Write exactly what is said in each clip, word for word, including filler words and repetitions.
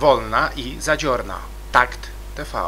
Wolna i zadziorna. Takt T V.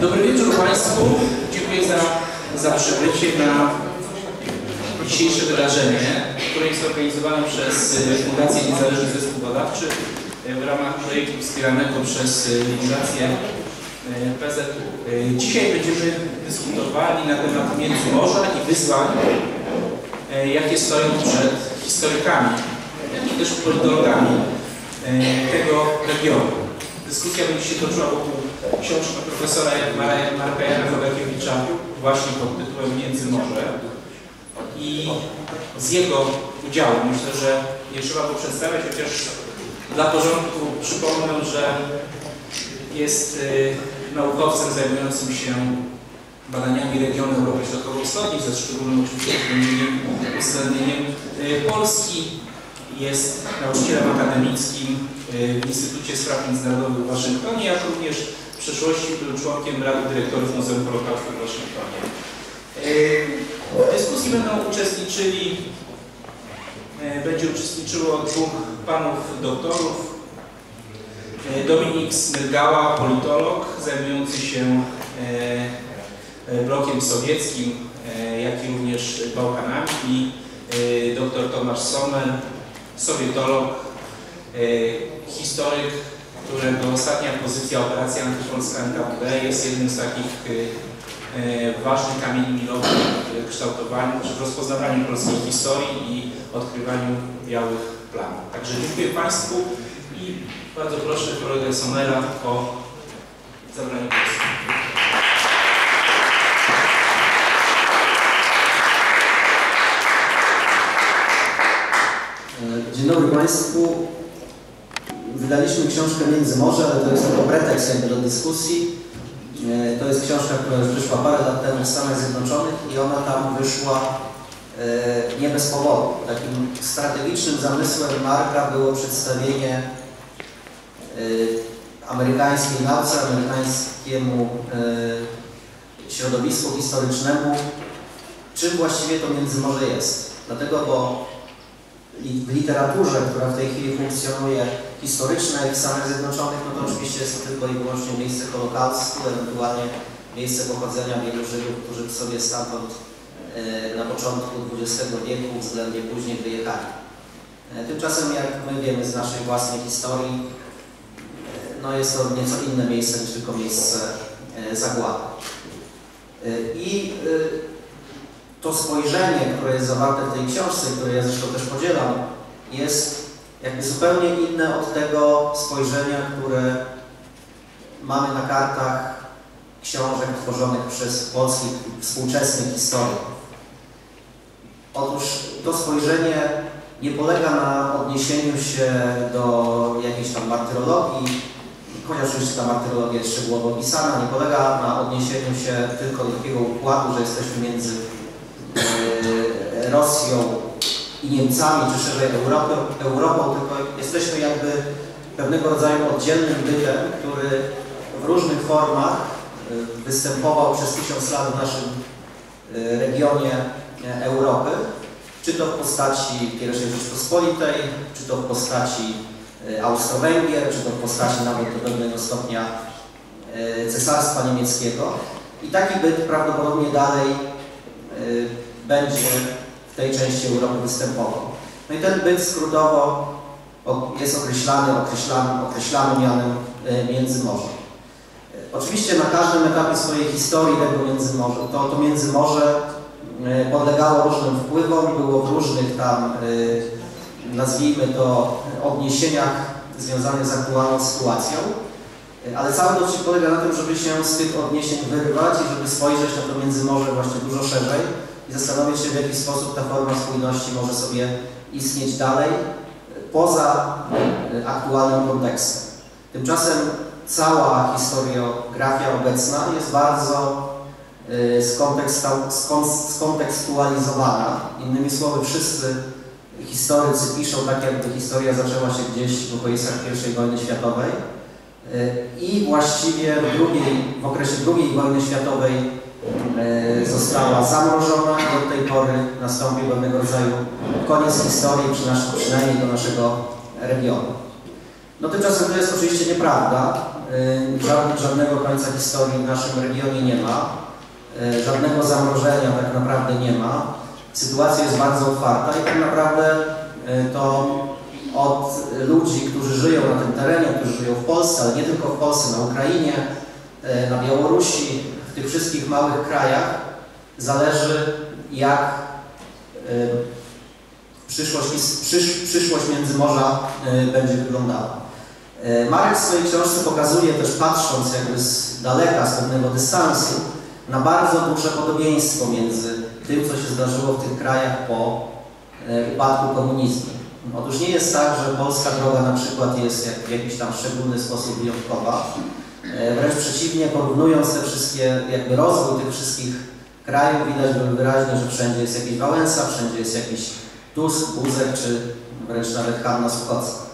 Dobry wieczór Państwu. Dziękuję za, za przybycie na dzisiejsze wydarzenie, które jest organizowane przez Fundację Niezależnych Zespołów Badawczych w ramach projektu wspieranego przez Fundację P Z U. Dzisiaj będziemy dyskutowali na temat Międzymorza i wyzwań, jakie stoją przed historykami, jak i też politologami tego regionu. Dyskusja będzie się toczyła wokół książki profesora Marka Jana Chodakiewicza właśnie pod tytułem Międzymorze i z jego udziałem myślę, że nie trzeba go przedstawiać, chociaż dla porządku przypomnę, że jest y, naukowcem zajmującym się badaniami regionu Europy Środkowo-Wschodniej ze szczególnym oczywiście uwzględnieniem y, Polski. Jest nauczycielem akademickim w Instytucie Spraw Międzynarodowych w Waszyngtonie, jak również w przeszłości był członkiem Rady Dyrektorów Muzeum Holokaustu w Waszyngtonie. W dyskusji będą uczestniczyli, będzie uczestniczyło dwóch panów doktorów. Dominik Smyrgała, politolog zajmujący się blokiem sowieckim, jak i również Bałkanami, i doktor Tomasz Sommer, sowietolog, historyk, którego ostatnia pozycja, operacja antypolska N K W D, jest jednym z takich ważnych kamieni milowych w kształtowaniu, w rozpoznawaniu polskiej historii i odkrywaniu białych plam. Także dziękuję Państwu i bardzo proszę kolegę Sommera o zabranie głosu. Dzień dobry Państwu. Wydaliśmy książkę Międzymorze, ale to jest tylko pretekst do dyskusji. To jest książka, która już wyszła parę lat temu w Stanach Zjednoczonych i ona tam wyszła nie bez powodu. Takim strategicznym zamysłem Marka było przedstawienie amerykańskiej nauce, amerykańskiemu środowisku historycznemu, czym właściwie to Międzymorze jest. Dlatego, bo w literaturze, która w tej chwili funkcjonuje, historycznej w Stanach Zjednoczonych, no to oczywiście jest to tylko i wyłącznie miejsce Holokaustu, ewentualnie miejsce pochodzenia wielu Żydów, którzy sobie stamtąd na początku dwudziestego wieku względnie później wyjechali. Tymczasem, jak my wiemy z naszej własnej historii, no jest to nieco inne miejsce niż tylko miejsce zagłady. I to spojrzenie, które jest zawarte w tej książce, które ja zresztą też podzielam, jest jakby zupełnie inne od tego spojrzenia, które mamy na kartach książek tworzonych przez polskich współczesnych historyków. Otóż to spojrzenie nie polega na odniesieniu się do jakiejś tam martyrologii, chociaż oczywiście ta martyrologia jest szczegółowo opisana, nie polega na odniesieniu się tylko do takiego układu, że jesteśmy między Rosją i Niemcami, czy szerzej Europą, Europą, tylko jesteśmy jakby pewnego rodzaju oddzielnym bytem, który w różnych formach występował przez tysiąc lat w naszym regionie Europy, czy to w postaci pierwszej Rzeczpospolitej, czy to w postaci Austro-Węgier, czy to w postaci nawet do pewnego stopnia Cesarstwa Niemieckiego. I taki byt prawdopodobnie dalej będzie w tej części Europy występował. No i ten byt skrótowo jest określany, określany, określany mianem Międzymorza. Oczywiście na każdym etapie swojej historii tego Międzymorza, to, to Międzymorze podlegało różnym wpływom, było w różnych tam, nazwijmy to, odniesieniach związanych z aktualną sytuacją. Ale cały proces polega na tym, żeby się z tych odniesień wyrwać i żeby spojrzeć na to Międzymorze właśnie dużo szerzej i zastanowić się, w jaki sposób ta forma spójności może sobie istnieć dalej, poza aktualnym kontekstem. Tymczasem cała historiografia obecna jest bardzo skontekstualizowana. Innymi słowy, wszyscy historycy piszą tak, jakby historia zaczęła się gdzieś w okolicach pierwszej wojny światowej i właściwie w, drugiej, w okresie drugiej wojny światowej została zamrożona i od tej pory nastąpił pewnego rodzaju koniec historii, przynajmniej do naszego regionu. No tymczasem to jest oczywiście nieprawda. Żadnego końca historii w naszym regionie nie ma. Żadnego zamrożenia tak naprawdę nie ma. Sytuacja jest bardzo otwarta i tak naprawdę to od ludzi, którzy żyją na tym terenie, którzy żyją w Polsce, ale nie tylko w Polsce, na Ukrainie, na Białorusi, w tych wszystkich małych krajach zależy, jak przyszłość, przysz, przyszłość Międzymorza będzie wyglądała. Marek w swojej książce pokazuje też, patrząc jakby z daleka, z pewnego dystansu, na bardzo duże podobieństwo między tym, co się zdarzyło w tych krajach po upadku komunizmu. Otóż nie jest tak, że polska droga na przykład jest w jakiś tam szczególny sposób wyjątkowa. Wręcz przeciwnie, porównując te wszystkie, jakby rozwój tych wszystkich krajów, widać wyraźnie, że wszędzie jest jakiś Wałęsa, wszędzie jest jakiś Tusk, Buzek, czy wręcz nawet Hanna Suchocka.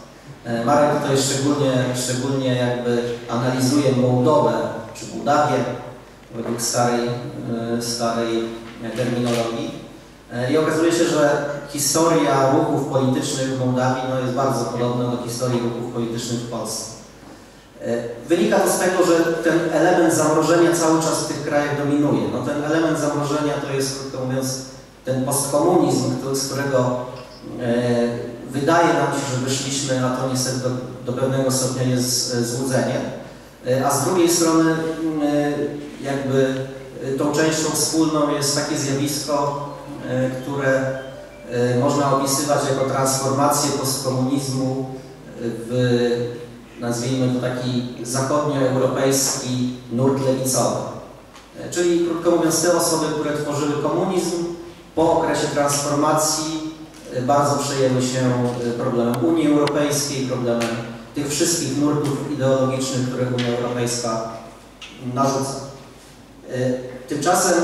Marek tutaj szczególnie, szczególnie jakby analizuje Mołdowę czy Bułgarię według starej, starej terminologii i okazuje się, że historia ruchów politycznych w Mołdawii no, jest bardzo podobna do historii ruchów politycznych w Polsce. Wynika to z tego, że ten element zamrożenia cały czas w tych krajach dominuje. No, ten element zamrożenia to jest, krótko mówiąc, ten postkomunizm, z którego e, wydaje nam się, że wyszliśmy, a to niestety do, do pewnego stopnia jest złudzenie. A z drugiej strony jakby tą częścią wspólną jest takie zjawisko, które można opisywać jako transformację postkomunizmu w, nazwijmy to, taki zachodnioeuropejski nurt lewicowy. Czyli, krótko mówiąc, te osoby, które tworzyły komunizm, po okresie transformacji bardzo przejęły się problemem Unii Europejskiej, problemem tych wszystkich nurtów ideologicznych, które Unia Europejska narzuca. Tymczasem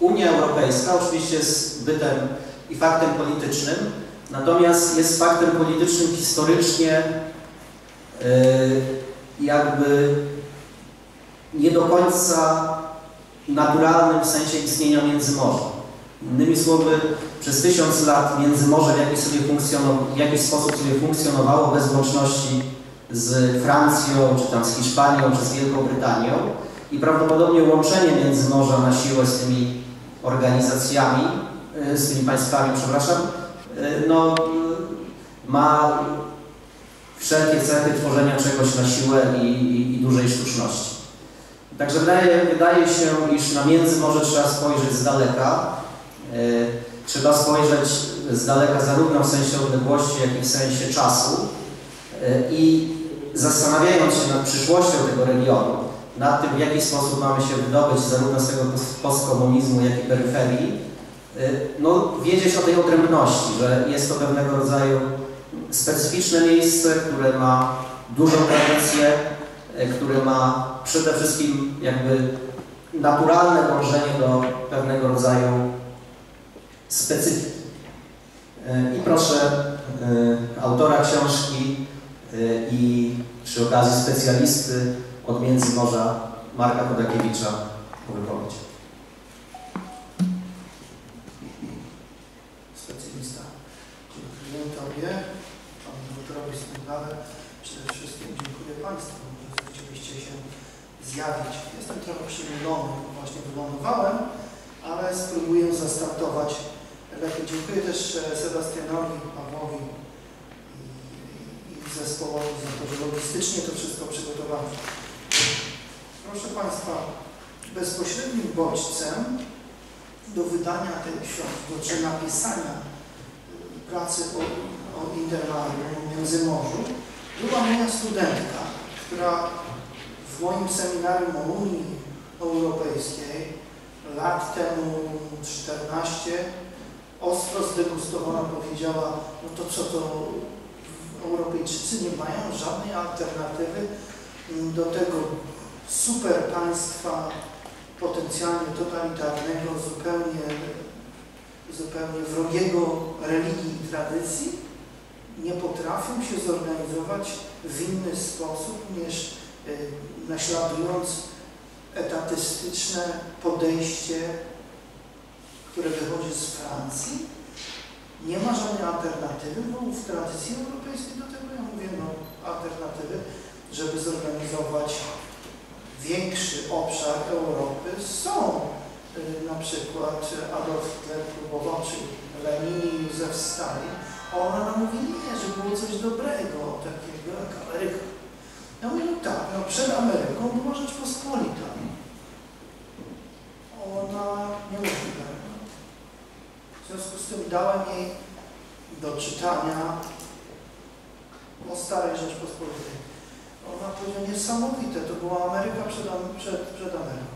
Unia Europejska oczywiście jest bytem i faktem politycznym, natomiast jest faktem politycznym historycznie jakby nie do końca naturalnym w sensie istnienia Międzymorza. Innymi słowy, przez tysiąc lat Międzymorze w jakiś, sobie w jakiś sposób sobie funkcjonowało bez łączności z Francją, czy tam z Hiszpanią, czy z Wielką Brytanią i prawdopodobnie łączenie Międzymorza na siłę z tymi organizacjami, z tymi państwami, przepraszam, no, ma wszelkie cechy tworzenia czegoś na siłę i, i, i dużej sztuczności. Także wydaje, wydaje się, iż na Międzymorze trzeba spojrzeć z daleka. Trzeba spojrzeć z daleka zarówno w sensie odległości, jak i w sensie czasu i zastanawiając się nad przyszłością tego regionu, nad tym, w jaki sposób mamy się wydobyć zarówno z tego postkomunizmu, jak i peryferii, no, wiedzieć o tej odrębności, że jest to pewnego rodzaju specyficzne miejsce, które ma dużą tradycję, które ma przede wszystkim jakby naturalne dążenie do pewnego rodzaju specyfiki. I proszę y, autora książki y, i przy okazji specjalisty od Międzymorza Marka Chodakiewicza o wypowiedź. Specjalista. Dziękuję Tobie, Panu doktorowi Smyrgale. Przede wszystkim dziękuję Państwu, że chcieliście się zjawić. Jestem trochę przymilony, właśnie wylądowałem, ale spróbuję zastartować. Dziękuję też Sebastianowi, Pawłowi i zespołowi za to, że logistycznie to wszystko przygotowano. Proszę Państwa, bezpośrednim bodźcem do wydania tej książki, czy napisania pracy o, o Intermarium, o Międzymorzu, była moja studentka, która w moim seminarium o Unii Europejskiej lat temu czternaście ostro zdegustowana powiedziała, no to co to Europejczycy nie mają żadnej alternatywy do tego super państwa potencjalnie totalitarnego, zupełnie, zupełnie wrogiego religii i tradycji, nie potrafią się zorganizować w inny sposób niż naśladując etatystyczne podejście, które wychodzi z Francji. Nie ma żadnej alternatywy, bo w tradycji europejskiej do tego ja mówię, no alternatywy, żeby zorganizować większy obszar Europy są. Na przykład Adolf Hitler próbował, czy Lenin i Józef Stalin. Ona nam mówi, nie, że było coś dobrego, takiego jak Ameryka. Ja mówię, no tak, no przed Ameryką była Rzeczpospolita. Ona nie mówiła. W związku z tym dałem jej do czytania o Starej Rzeczpospolitej. Ona powiedziała, niesamowite, to była Ameryka przed, przed, przed Ameryką.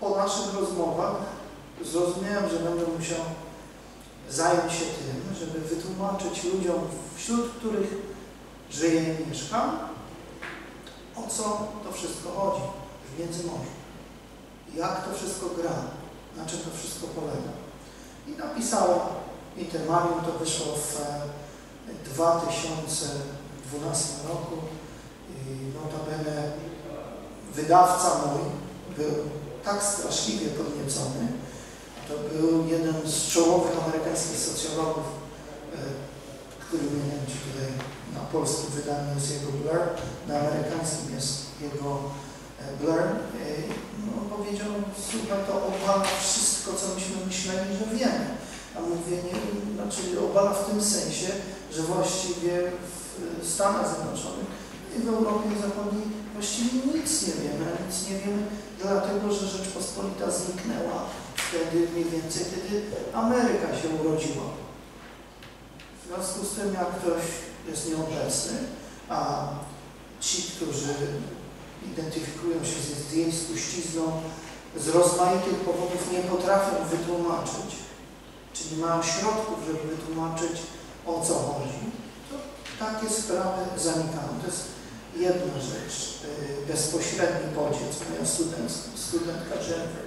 Po naszych rozmowach zrozumiałem, że będę musiał zająć się tym, żeby wytłumaczyć ludziom, wśród których żyję i mieszkam, o co to wszystko chodzi w Międzymorzu. Jak to wszystko gra, na czym to wszystko polega. I napisałem Intermarium, to wyszło w dwa tysiące dwunastym roku. Notabene wydawca mój był tak straszliwie podniecony. To był jeden z czołowych amerykańskich socjologów, który miałem tutaj na polskim wydaniu jest jego Blur, na amerykańskim jest jego Blur. On powiedział, słuchaj, to obala wszystko, co myśmy myśleli, że wiemy. A mówię, nie, znaczy obala w tym sensie, że właściwie w Stanach Zjednoczonych i w Europie Zachodniej właściwie nic nie wiemy, nic nie wiemy, dlatego że Rzeczpospolita zniknęła wtedy mniej więcej, kiedy Ameryka się urodziła. W związku z tym, jak ktoś jest nieobecny, a ci, którzy identyfikują się z jej spuścizną, z rozmaitych powodów nie potrafią wytłumaczyć, czy nie mają środków, żeby wytłumaczyć, o co chodzi, to takie sprawy zanikają. To jest jedna rzecz, bezpośredni podziec, moja studentka, studentka Jennifer,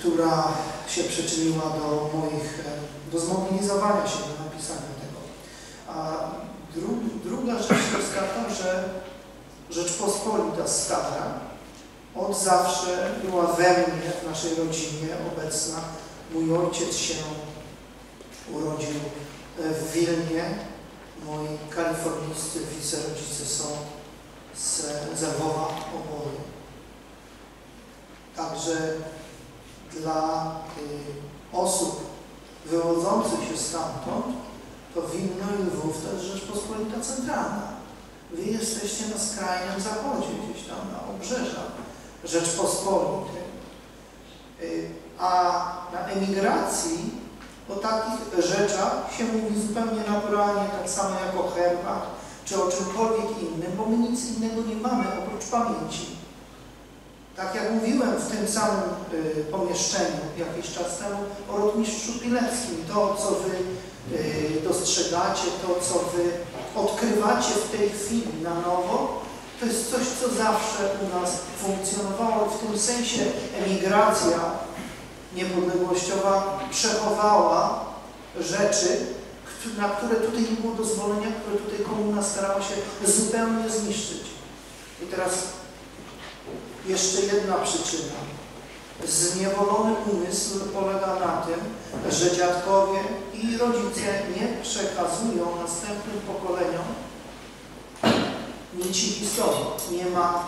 która się przyczyniła do moich, do zmobilizowania się, do napisania tego. A dru, druga rzecz to jest taka, że Rzeczpospolita Stara od zawsze była we mnie, w naszej rodzinie obecna. Mój ojciec się urodził w Wilnie. Moi kalifornijscy wicerodzice są z, z Lwowa oboje. Także dla y, osób wywodzących się stamtąd, to Wilno i Lwów to jest Rzeczpospolita Centralna. Wy jesteście na skrajnym zachodzie, gdzieś tam na obrzeżach Rzeczpospolitej. Y, a na emigracji o takich rzeczach się mówi zupełnie naturalnie, tak samo jak o herbach, czy o czymkolwiek innym, bo my nic innego nie mamy oprócz pamięci. Tak jak mówiłem w tym samym y, pomieszczeniu jakiś czas temu o Rotmistrzu Pileckim, to co wy y, dostrzegacie, to co wy odkrywacie w tej chwili na nowo, to jest coś, co zawsze u nas funkcjonowało. W tym sensie emigracja niepodległościowa przechowała rzeczy, na które tutaj nie było dozwolenia, które tutaj komuna starała się zupełnie zniszczyć. I teraz jeszcze jedna przyczyna. Zniewolony umysł polega na tym, że dziadkowie i rodzice nie przekazują następnym pokoleniom nici historii. Nie ma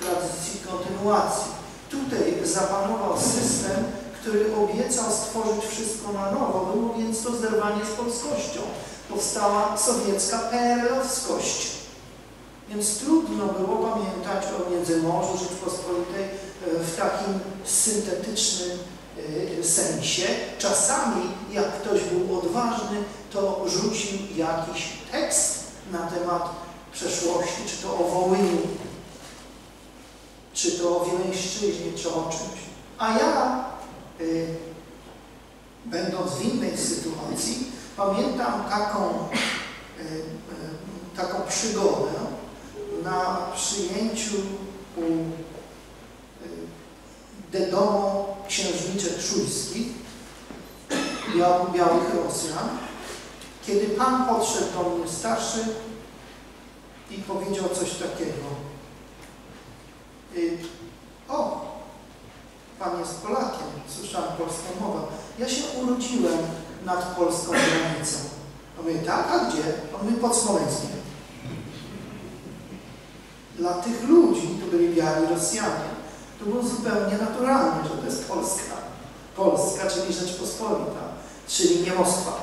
tradycji kontynuacji. Tutaj zapanował system, który obiecał stworzyć wszystko na nowo. Było więc to zerwanie z polskością. Powstała sowiecka P R L-owskość. Więc trudno było pamiętać o Międzymorzu Rzeczpospolitej w takim syntetycznym sensie. Czasami, jak ktoś był odważny, to rzucił jakiś tekst na temat przeszłości, czy to o Wołyniu, czy to o Wileńszczyźnie, czy o czymś. A ja, y, będąc w innej sytuacji, pamiętam taką, y, y, taką przygodę na przyjęciu u Dedomo księżniczek Czujskich, białych Rosjan, kiedy pan podszedł do mnie starszy i powiedział coś takiego. Y, o, pan jest Polakiem, słyszałem polską mowę. Ja się urodziłem nad polską granicą. On mówi, tak, a gdzie? On mówi, pod Smoleńskiem. Dla tych ludzi, to byli biali Rosjanie, to było zupełnie naturalne, że to jest Polska. Polska, czyli Rzeczpospolita, czyli nie Moskwa,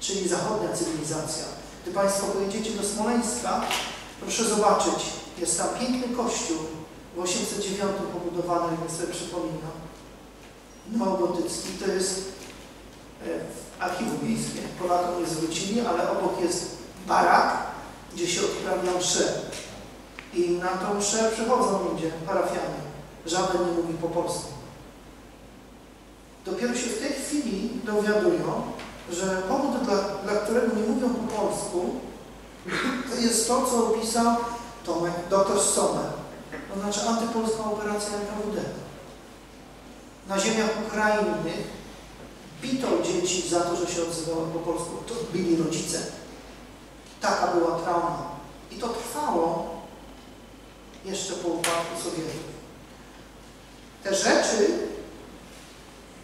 czyli zachodnia cywilizacja. Gdy Państwo pojedziecie do Smoleńska, proszę zobaczyć, jest tam piękny kościół, w osiemset dziewięć pobudowany, jak sobie przypominam, neogotycki. To jest w archiwum miejskie. Polakom nie zwrócili, ale obok jest barak, gdzie się odprawia msze. I na tą mszę przychodzą ludzie, parafianie. Żaden nie mówi po polsku. Dopiero się w tej chwili dowiadują, że powód, dla, dla którego nie mówią po polsku, to jest to, co opisał Tomek, doktor Sommer. To znaczy antypolska operacja N K W D. Na ziemiach ukrainnych bito dzieci za to, że się odzywały po polsku. To bili rodzice. Taka była trauma. I to trwało jeszcze po upadku Sowietów. Te rzeczy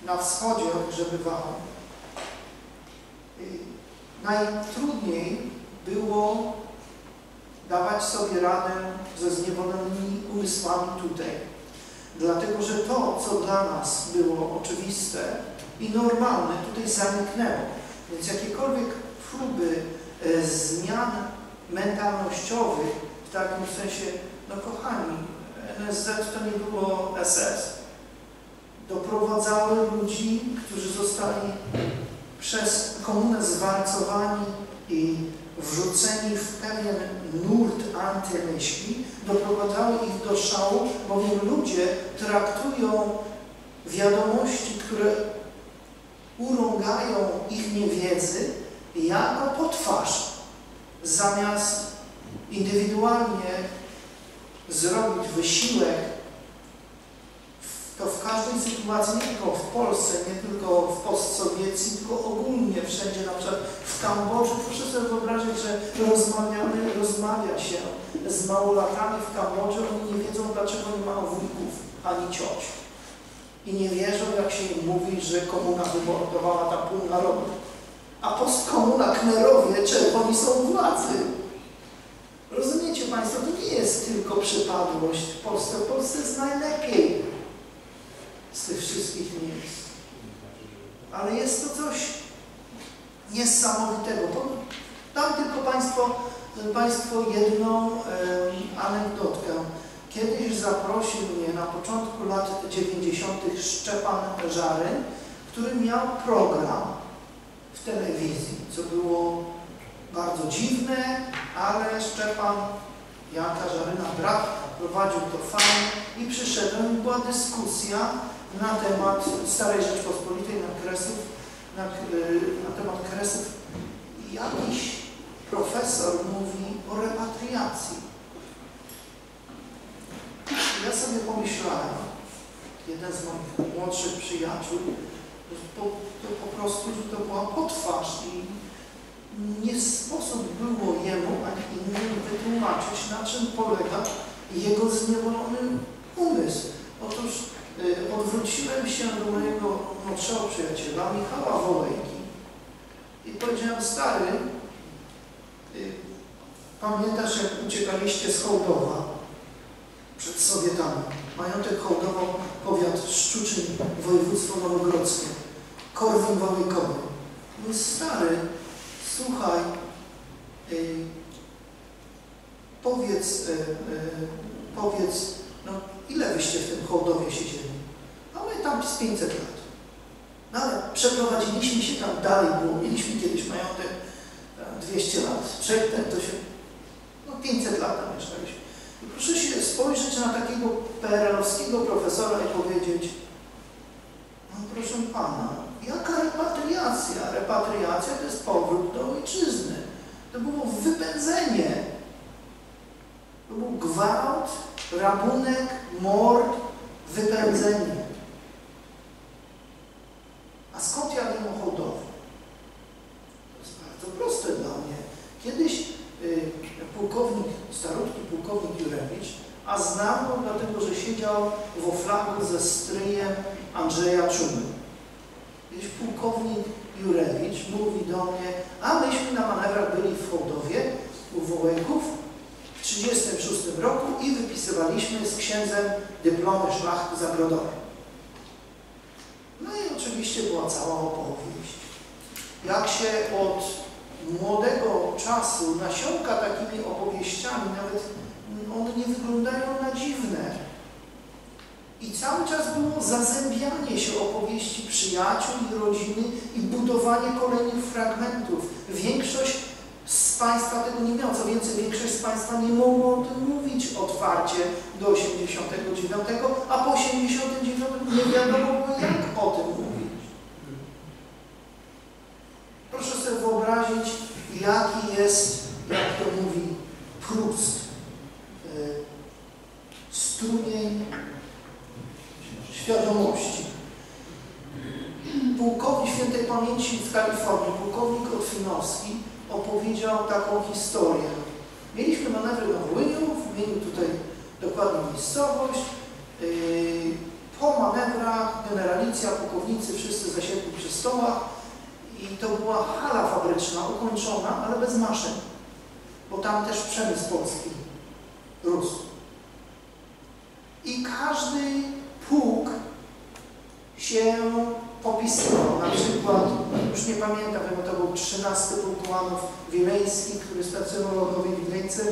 na wschodzie odgrzebywały. Najtrudniej było dawać sobie radę ze zniewolonymi umysłami tutaj. Dlatego, że to, co dla nas było oczywiste i normalne, tutaj zaniknęło. Więc jakiekolwiek próby zmian mentalnościowych, w takim sensie, no kochani, N S Z to nie było S S. Doprowadzały ludzi, którzy zostali przez komunę zwarcowani i wrzuceni w pewien nurt antymyśli, doprowadzały ich do szału, bowiem ludzie traktują wiadomości, które urągają ich niewiedzy, jako potwarz, zamiast indywidualnie zrobić wysiłek, to w każdej sytuacji, nie tylko w Polsce, nie tylko w postsowiecji, tylko ogólnie wszędzie, na przykład w Kambodży. Proszę sobie wyobrazić, że rozmawiamy, rozmawia się z małolatami w Kambodży, oni nie wiedzą, dlaczego nie mają wujków ani cioć. I nie wierzą, jak się im mówi, że komuna wymordowała tam pół narodu. A postkomuna, knerowie, czerwoni są u władzy. Rozumiecie Państwo, to nie jest tylko przypadłość w Polsce. W Polsce jest najlepiej z tych wszystkich miejsc. Ale jest to coś niesamowitego. Dam tylko Państwo, Państwo jedną e, anegdotkę. Kiedyś zaprosił mnie na początku lat dziewięćdziesiątych Szczepan Żaryn, który miał program w telewizji, co było bardzo dziwne, ale Szczepan Janka Żaryna, brat, prowadził to fajnie i przyszedłem i była dyskusja na temat Starej Rzeczpospolitej, na, kresów, na, na temat kresów. Jakiś profesor mówi o repatriacji. Ja sobie pomyślałem, jeden z moich młodszych przyjaciół, to, to po prostu że to była potwarz i nie sposób było jemu ani innym wytłumaczyć, na czym polega jego zniewolony umysł. Otóż y, odwróciłem się do mojego młodszego przyjaciela, Michała Wolejki, i powiedziałem, stary, y, pamiętasz, jak uciekaliście z Hołdowa przed Sowietami? Majątek Hołdowa, powiat Szczuczyn, województwo nowogrodzkie, Korwin Wolejkowy. Mój stary, słuchaj, y, powiedz, y, y, powiedz, no ile wyście w tym Hołdowie siedzieli? No my tam z pięćset lat. No ale przeprowadziliśmy się tam dalej, bo mieliśmy kiedyś majątek, tam dwieście lat. Przedtem to się, no pięćset lat tam mieszkaliśmy. I proszę się spojrzeć na takiego peerelowskiego profesora i powiedzieć, no proszę pana, jaka repatriacja? Repatriacja to jest powrót do ojczyzny. To było wypędzenie. To był gwałt, rabunek, mord, wypędzenie. A skąd ja wiem o Hołdowie? To jest bardzo proste dla mnie. Kiedyś y, pułkownik, starutki pułkownik Jurewicz, a znam go dlatego, że siedział w oflagu ze stryjem Andrzeja Czumy. Kiedyś pułkownik Jurewicz mówi do mnie, a myśmy na manewrach byli w Hołdowie u Wołejków w tysiąc dziewięćset trzydziestym szóstym roku i wypisywaliśmy z księdzem dyplomy szlachty zagrodowej. No i oczywiście była cała opowieść, jak się od młodego czasu nasiąka takimi opowieściami, nawet one nie wyglądają na dziwne. I cały czas było zazębianie się opowieści przyjaciół i rodziny i budowanie kolejnych fragmentów. Większość z Państwa tego nie miała, co więcej, większość z Państwa nie mogło o tym mówić otwarcie do osiemdziesiątego dziewiątego, a po osiemdziesiątym dziewiątym nie wiadomo było, jak o tym mówić. Proszę sobie wyobrazić, jaki jest, jak to mówi Proust, strumień świadomości. Pułkownik świętej pamięci w Kalifornii, pułkownik Otwinowski, opowiedział taką historię. Mieliśmy manewry na Wołyniu, wymienił tutaj dokładną miejscowość. Po manewrach generalicja, pułkownicy wszyscy zasiedli przy stołach i to była hala fabryczna, ukończona, ale bez maszyn, bo tam też przemysł polski rósł. I każdy pułk się opisywał, na przykład, już nie pamiętam, bo to był trzynasty pułk Ułanów Wileńskich, który stacjonował w Nowej Wileńce.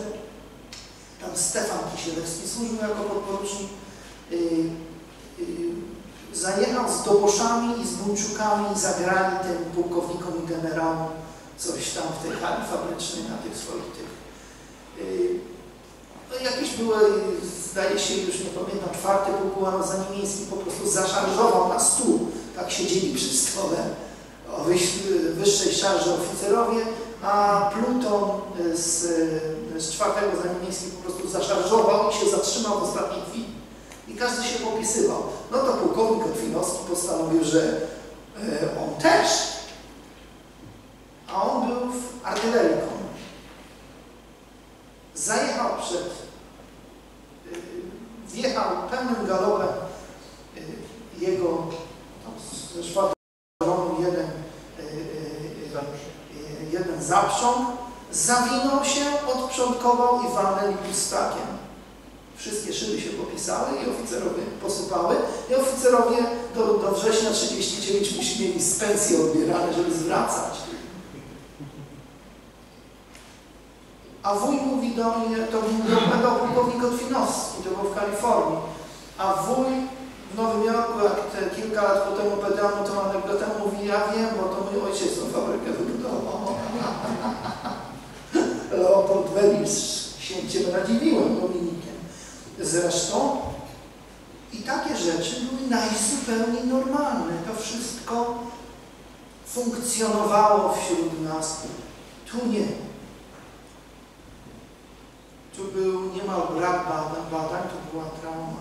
Tam Stefan Kisielewski służył jako podporucznik. Yy, yy, zajechał z doboszami i z buńczukami, zagrali tym pułkownikom i generałom coś tam w tej hali fabrycznej na tych swoich tych. Yy, no jakieś były, zdaje się, już nie pamiętam, czwarty pułk Ułanów Zanimieński po prostu zaszarżował na stół. Tak siedzieli przy stole o wyższej szarze oficerowie, a pluton z, z czwartego Zanimieńskiego po prostu zaszarżował i się zatrzymał w ostatniej chwili. I każdy się popisywał. No to pułkownik Otwinowski postanowił, że y, on też, a on był w artylerii konnej. Zajechał przed, y, wjechał pełnym galopem y, jego ze szwadronu jeden, jeden zaprząg, zawinął się, odprzątkował i walnęli pustakiem. Wszystkie szyby się popisały i oficerowie posypały i oficerowie do, do września trzydziestego dziewiątego musi mieli z pensji odbierane, żeby zwracać. A wuj mówi do mnie, to był pułkownik Otwinowski, to był w Kalifornii, a wuj w Nowym Jorku, jak kilka lat po temu pedałem, to anegdotę mówi, ja wiem, bo to mój ojciec tą fabrykę wybudował. Leopold Welisz się cię nadziwiłem Dominikiem. Zresztą i takie rzeczy były najzupełniej normalne. To wszystko funkcjonowało wśród nas. Tu nie. Tu był niemal brak badań, badań to była trauma.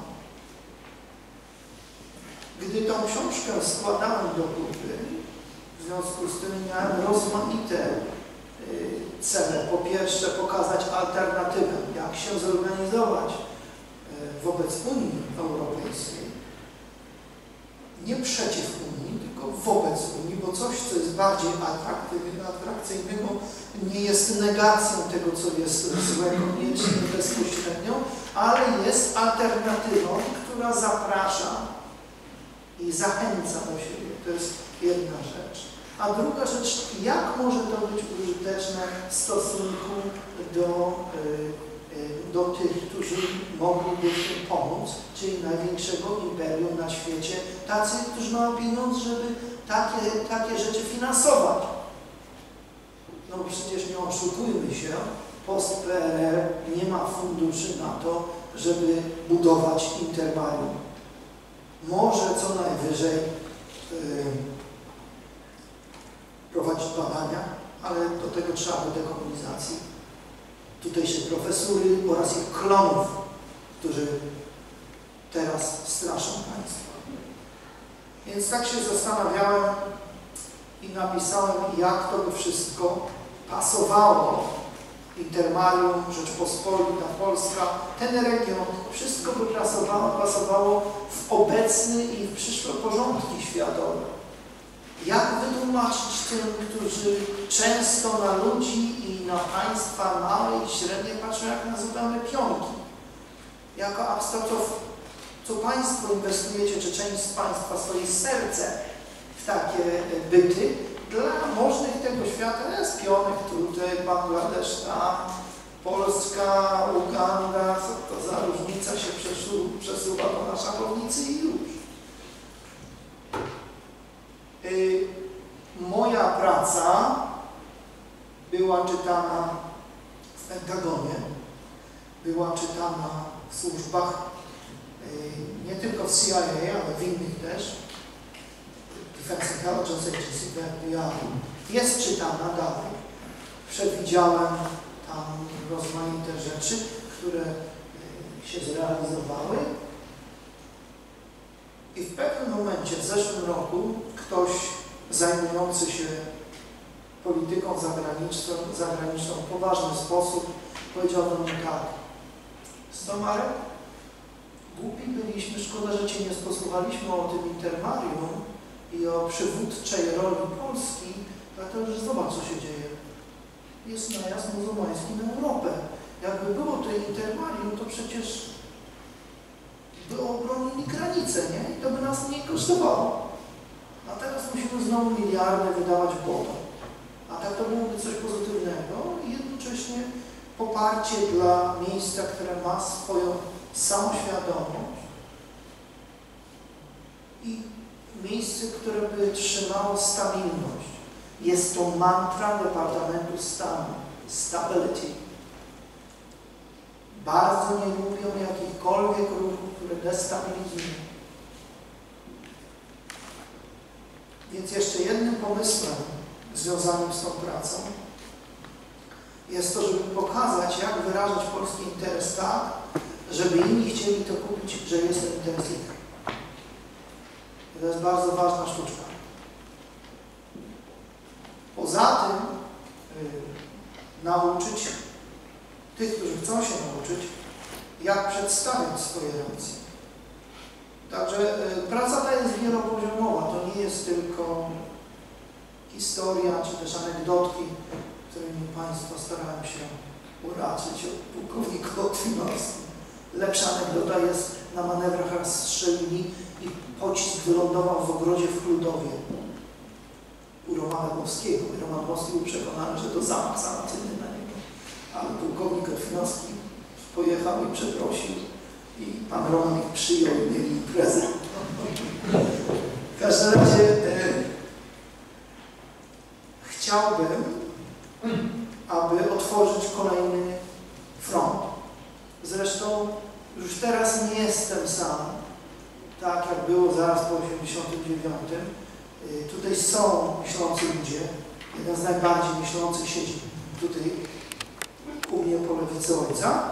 Gdy tą książkę składałem do grupy, w związku z tym miałem rozmaite cele. Po pierwsze, pokazać alternatywę, jak się zorganizować wobec Unii Europejskiej. Nie przeciw Unii, tylko wobec Unii, bo coś, co jest bardziej atrakcyjnego, nie jest negacją tego, co jest złego, niecznie bezpośrednio, ale jest alternatywą, która zaprasza i zachęca do siebie. To jest jedna rzecz. A druga rzecz, jak może to być użyteczne w stosunku do, do tych, którzy mogliby w tym pomóc, czyli największego imperium na świecie, tacy, którzy mają pieniądze, żeby takie, takie rzeczy finansować. No przecież nie oszukujmy się, post-P R L nie ma funduszy na to, żeby budować Intermarium. Może co najwyżej yy, prowadzić badania, ale do tego trzeba do dekomunizacji tutejszych profesury oraz ich klonów, którzy teraz straszą państwa. Więc tak się zastanawiałem i napisałem, jak to by wszystko pasowało. Intermarium, Rzeczpospolita, Polska, ten region, wszystko by pasowało, pasowało w obecny i w przyszłe porządki światowe. Jak wytłumaczyć tym, którzy często na ludzi i na państwa małe i średnie patrzą jak na zupełne pionki? Jako abstraktów, co państwo inwestujecie, czy część z państwa swoje serce w takie byty, dla możnych tego świata jest pionek tutaj, Bangladesz tam, Polska, Uganda, co to za różnica się przesuwa do naszej szachownicy i już. Yy, moja praca była czytana w Pentagonie, była czytana w służbach, yy, nie tylko w C I A, ale w innych też. Jest czytana dalej. Przewidziałem tam rozmaite rzeczy, które się zrealizowały. I w pewnym momencie, w zeszłym roku, ktoś zajmujący się polityką zagraniczną, zagraniczną w poważny sposób powiedział do mnie tak: co, Marek? Głupi byliśmy, szkoda, że Cię nie posłuchaliśmy o tym Intermarium i o przywódczej roli Polski, dlatego że zobacz, co się dzieje. Jest najazd muzułmański na Europę. Jakby było to Intermarium, to przecież by obronili granice, nie? I to by nas mniej kosztowało. A teraz musimy znowu miliardy wydawać w błoto. A tak to byłoby coś pozytywnego i jednocześnie poparcie dla miejsca, które ma swoją samoświadomość. I miejsce, które by trzymało stabilność. Jest to mantra Departamentu Stanu. Stability. Bardzo nie lubią jakichkolwiek ruchów, które destabilizują. Więc jeszcze jednym pomysłem związanym z tą pracą jest to, żeby pokazać, jak wyrażać polski interes tak, żeby inni chcieli to kupić, że jest to interes ich. To jest bardzo ważna sztuczka. Poza tym y, nauczyć tych, którzy chcą się nauczyć, jak przedstawiać swoje racje. Także y, praca ta jest wielopoziomowa. To nie jest tylko historia, czy też anegdotki, którymi Państwa starałem się uraczyć od pułkownika Otwinowskiego. Lepsza anegdota jest na manewrach rozstrzelni i pocisk wylądował w ogrodzie w Kludowie u Romanowskiego. Romanowski był przekonany, że to zamach sanacyjny na niego. Ale pułkownik Otwinowski pojechał i przeprosił. I pan Roman ich przyjął i mieli imprezę. W każdym razie e, chciałbym, aby otworzyć kolejny front. Zresztą już teraz nie jestem sam. Tak jak było zaraz po osiemdziesiątym dziewiątym. Tutaj są myślący ludzie. Jeden z najbardziej myślących siedzi tutaj u mnie po lewicy ojca.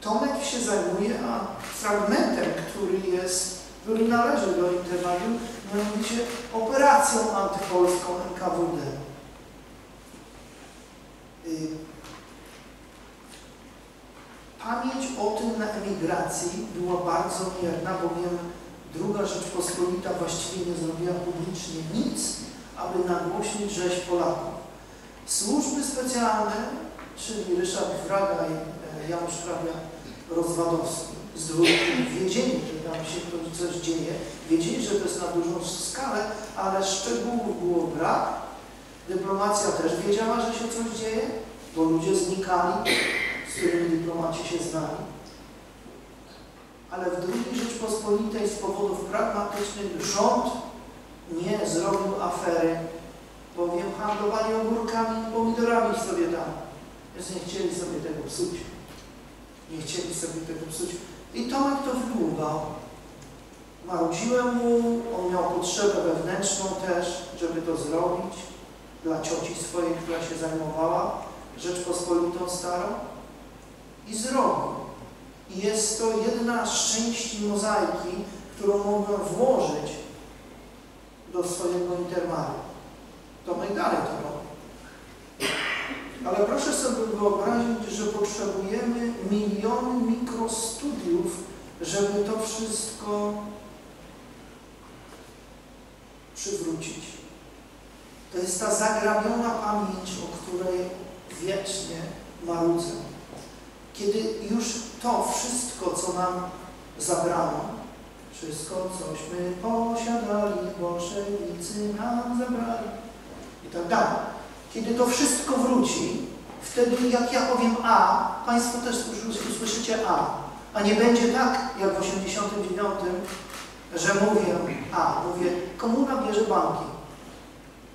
Tomek się zajmuje a fragmentem, który jest, który należy do Intermarium, mianowicie operacją antypolską N K W D. Pamięć o tym na emigracji była bardzo mierna, bowiem druga Rzeczpospolita właściwie nie zrobiła publicznie nic, aby nagłośnić rzeź Polaków. Służby specjalne, czyli Ryszard Fraga i Janusz Hrabia Rozwadowski z dwójki wiedzieli, że tam się coś dzieje, wiedzieli, że to jest na dużą skalę, ale szczegółów było brak. Dyplomacja też wiedziała, że się coś dzieje, bo ludzie znikali, z którymi dyplomaci się znali. Ale w drugiej Rzeczpospolitej z powodów pragmatycznych rząd nie zrobił afery bowiem handlowali ogórkami i pomidorami w sobie tam. Więc nie chcieli sobie tego psuć. Nie chcieli sobie tego psuć. I Tomek to wydłubał. Marudziłem mu, on miał potrzebę wewnętrzną też, żeby to zrobić. Dla cioci swojej, która się zajmowała Rzeczpospolitą Starą. I zrobił. I jest to jedna z części mozaiki, którą można włożyć do swojego Intermarium. Tomek dalej to robi. Ale proszę sobie wyobrazić, że potrzebujemy miliony mikrostudiów, żeby to wszystko przywrócić. To jest ta zagrabiona pamięć, o której wiecznie marudzę. Kiedy już to wszystko, co nam zabrano, wszystko, cośmy posiadali, bolszewicy nam zabrali i tak dalej. Kiedy to wszystko wróci, wtedy jak ja powiem A, Państwo też usłyszycie A, a nie będzie tak, jak w osiemdziesiątym dziewiątym, że mówię A, mówię komuna bierze banki.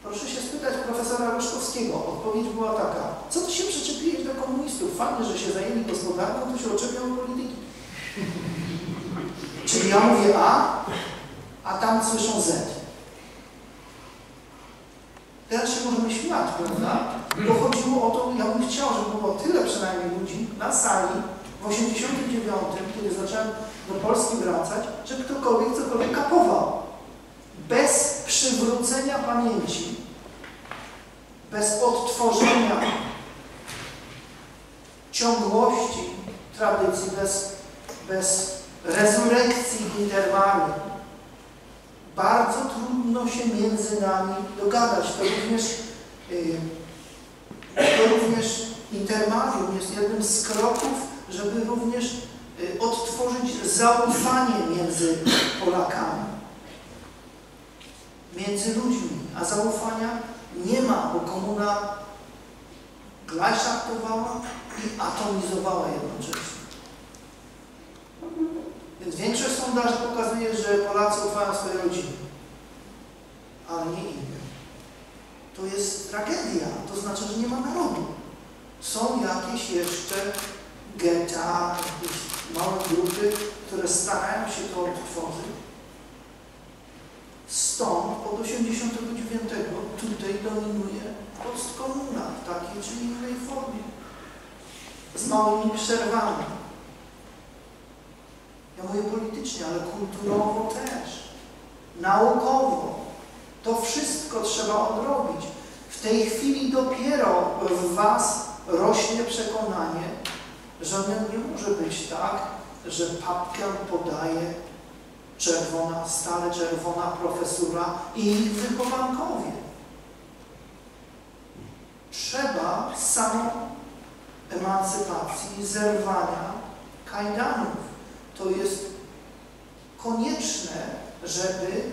Proszę się spytać profesora Roszkowskiego. Odpowiedź była taka. Co ty się przyczepiłeś do komunistów? Fajnie, że się zajęli gospodarką, to się oczepią polityki. Czyli ja mówię A, a tam słyszą Z. Teraz się możemy śmiać, prawda? Bo chodziło o to, ja bym chciał, żeby było tyle przynajmniej ludzi na sali w osiemdziesiątym dziewiątym, kiedy zacząłem do Polski wracać, że ktokolwiek cokolwiek kapował. Bez przywrócenia pamięci, bez odtworzenia ciągłości tradycji, bez, bez rezurekcji Intermarium, bardzo trudno się między nami dogadać. To również, to również Intermarium jest jednym z kroków, żeby również odtworzyć zaufanie między Polakami. Między ludźmi, a zaufania nie ma, bo komuna gleichachtowała i atomizowała jednocześnie. Więc większość sondaży pokazuje, że Polacy ufają swojej rodzinie, ale nie innym. To jest tragedia, to znaczy, że nie ma narodu. Są jakieś jeszcze getta, jakieś małe grupy, które starają się to odtworzyć. Stąd od osiemdziesiątego dziewiątego tutaj dominuje postkomuna w takiej czy innej formie, z małymi przerwami. Ja mówię politycznie, ale kulturowo też, naukowo. To wszystko trzeba odrobić. W tej chwili dopiero w was rośnie przekonanie, że nie może być tak, że papkę podaje czerwona, stale czerwona profesura i ich wychowankowie. Trzeba samo emancypacji, zerwania kajdanów. To jest konieczne, żeby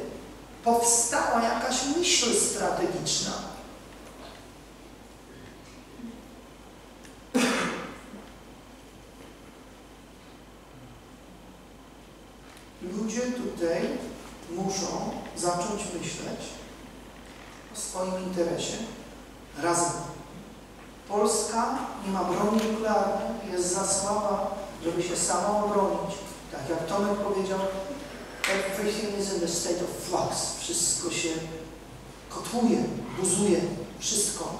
powstała jakaś myśl strategiczna. Ludzie tutaj muszą zacząć myśleć o swoim interesie razem. Polska nie ma broni nuklearnej, jest za słaba, żeby się sama obronić. Tak jak Tomek powiedział, everything is in the state of flux. Wszystko się kotłuje, buzuje, wszystko.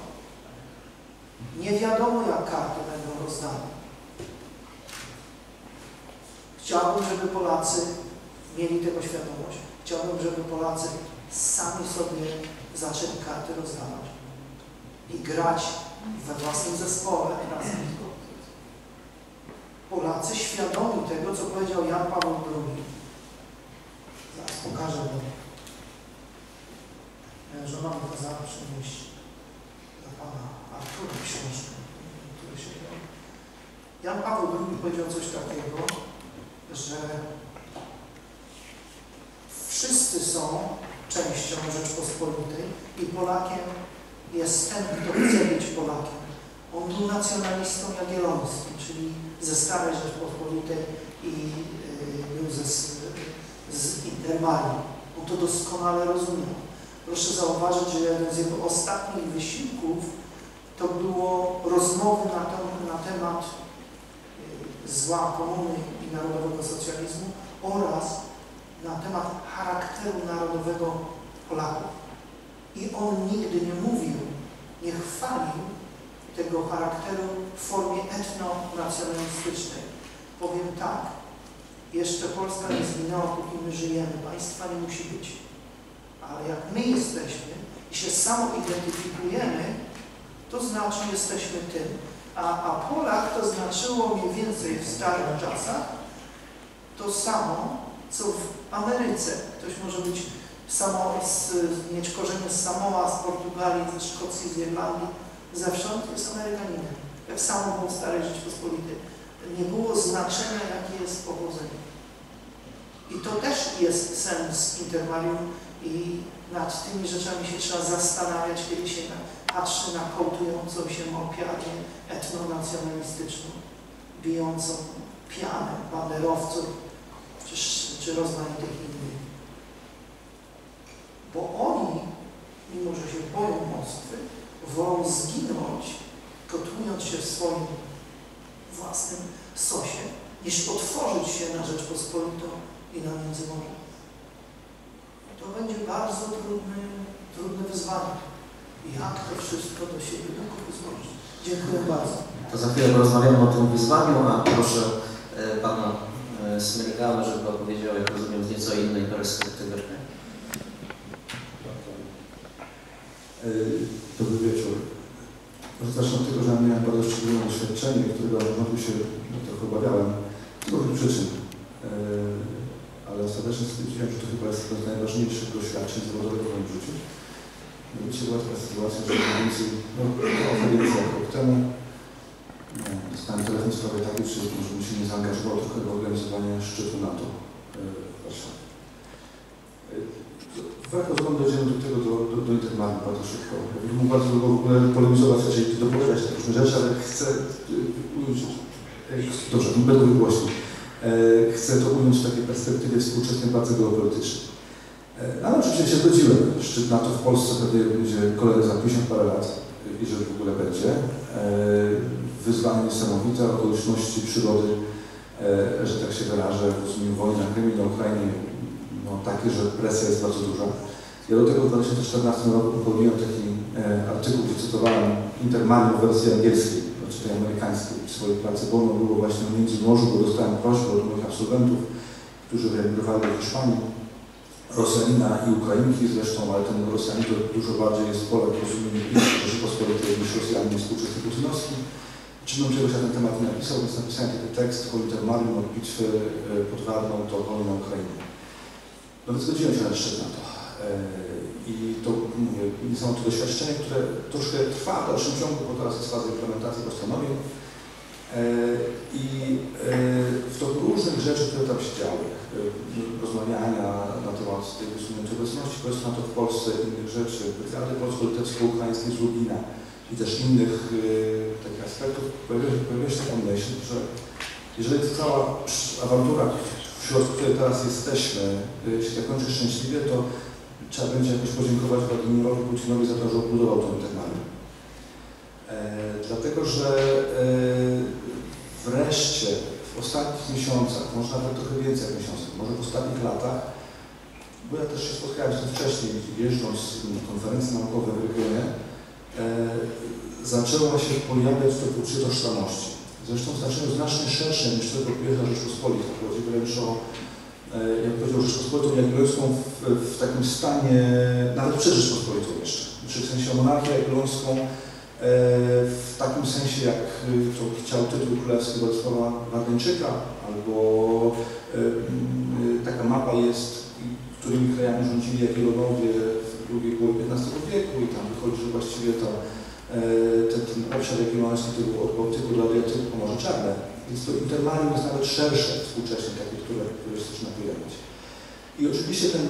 Nie wiadomo, jak karty będą rozdane. Chciałbym, żeby Polacy mieli tego świadomość. Chciałbym, żeby Polacy sami sobie zaczęli karty rozdawać i grać we własnym zespole razem. Polacy świadomi tego, co powiedział Jan Paweł drugi. Zaraz pokażę wam. Żona mi kazała przynieść dla pana Artura książkę, który się dał. Jan Paweł drugi powiedział coś takiego, że wszyscy są częścią Rzeczpospolitej i Polakiem jest ten, kto chce być Polakiem. On był nacjonalistą jagiellońskim, czyli ze Starej Rzeczpospolitej i był yy, z, z Intermarium. On to doskonale rozumiał. Proszę zauważyć, że jeden z jego ostatnich wysiłków to było rozmowy na, to, na temat zła komuny i narodowego socjalizmu oraz na temat charakteru narodowego Polaków. I on nigdy nie mówił, nie chwalił tego charakteru w formie etnonacjonalistycznej. Powiem tak, jeszcze Polska nie zginęła, póki my żyjemy. Państwa nie musi być. Ale jak my jesteśmy i się samoidentyfikujemy, to znaczy jesteśmy tym. A, a Polak to znaczyło mniej więcej w starych czasach to samo, co w Ameryce. Ktoś może być samo, z, mieć korzenie z Samoa, z Portugalii, ze Szkocji, z Irlandii. Zewsząd jest Amerykaninem. Tak samo było w Starej Rzeczypospolitej. Nie było znaczenia, jakie jest pochodzenie. I to też jest sens Intermarium i nad tymi rzeczami się trzeba zastanawiać, kiedy się patrzy na kołtującą się opiarnię etnonacjonalistyczną, bijącą pianę banderowców czy, czy rozmaitych innych. Bo oni, mimo że się boją Moskwy, wolą zginąć, gotując się w swoim własnym sosie, niż otworzyć się na Rzeczpospolitą i na Międzymorze. To będzie bardzo trudne, trudne wyzwanie. Jak to wszystko do siebie dozwolić? Dziękuję bardzo. To za chwilę porozmawiamy o tym wyzwaniu, a proszę pana Smyrgałę, żeby opowiedział, jak rozumiem, z nieco innej perspektywy. Dobry wieczór. Może zacznę od tego, że ja miałem bardzo szczególne doświadczenie, którego na początku się no, trochę obawiałem z różnych przyczyn, yy, ale ostatecznie stwierdziłem, że to chyba jest jedno z najważniejszych doświadczeń zawodowych w moim życiu. Mianowicie była taka sytuacja, że mniej więcej no, około więcej rok temu dostałem telefon w sprawie takiej przyczyny, że mi się nie zaangażował trochę w organizowanie szczytu NATO w Warszawie. Warto znowu dojdziemy do tego, do, do, do Intermarium bardzo szybko. Ja bym bardzo długo w ogóle polemizować, raczej dopowiadać te różne rzeczy, ale chcę ująć, dobrze, będę wygłośnił, e, chcę to ująć w takiej perspektywie współczesnej, bardzo geopolitycznej. E, ale oczywiście się zgodziłem, szczyt NATO w Polsce pewnie będzie kolejny za pięćdziesiąt parę lat, jeżeli w ogóle będzie. E, wyzwanie niesamowite, okoliczności przyrody, e, że tak się wyrażę, rozumiem, wojna na Krymie, na Ukrainie, no, takie, że presja jest bardzo duża. Ja do tego w dwa tysiące czternastym roku popełniłem taki e, artykuł, gdzie cytowałem Intermarium w wersji angielskiej, znaczy tej amerykańskiej, w swojej pracy, bo ono było właśnie w Międzymorzu, bo dostałem prośbę od moich absolwentów, którzy wyemigrowali do Hiszpanii, Rosjanina i Ukrainki zresztą, ale ten Rosjanin to dużo bardziej jest Polak, rozumienie Rzeczypospolitej niż Rosjanin współczesny putinowski. Czytałem czegoś na ten temat nie napisał, więc napisałem taki tekst o Intermarium od bitwy pod Warną do wojny na Ukrainie. No więc zgodziłem się na szczyt NATO. I to mówię, są to doświadczenie, które troszkę trwa w dalszym ciągu, bo teraz jest faza implementacji postanowień. I w toku różnych rzeczy, które tam się działy, rozmawiania na temat tej wysuniętej obecności Polski NATO w Polsce, innych rzeczy, wywiady polsko-litewsko-ukraińskiej z Lublina i też innych takich aspektów, pojawia się taka myśl, że jeżeli to cała awantura, w środku, w której teraz jesteśmy, jeśli tak kończy szczęśliwie, to trzeba będzie jakoś podziękować Władimirowi Putinowi za to, że odbudował ten temat. E, dlatego, że e, wreszcie w ostatnich miesiącach, może nawet trochę więcej miesiącach, może w ostatnich latach, bo ja też się spotkałem z tym wcześniej, jeżdżąc na konferencje naukowe w regionie, e, zaczęło się pojawiać to poczucie tożsamości. Zresztą w znaczeniu znacznie szerszym niż tylko pierwsza Rzeczpospolita. Chodzi wręcz o, jak powiedział, Rzeczpospolitą jagiellońską w, w takim stanie, nawet przed Rzeczpospolitą jeszcze. W sensie monarchię jagiellońską e, w takim sensie, jak to chciał tytuł królewski Władysława Warneńczyka, albo e, m, taka mapa jest, którymi krajami rządzili Jagiellonowie w drugiej połowie piętnastego wieku i tam wychodzi, że właściwie ta Ten, ten obszar regionalny to był od Bałtyku do Adriatyku, Morza Czarne. Więc to Intermarium jest nawet szersze współcześnie, takie, które już zaczyna pojawiać. I oczywiście ten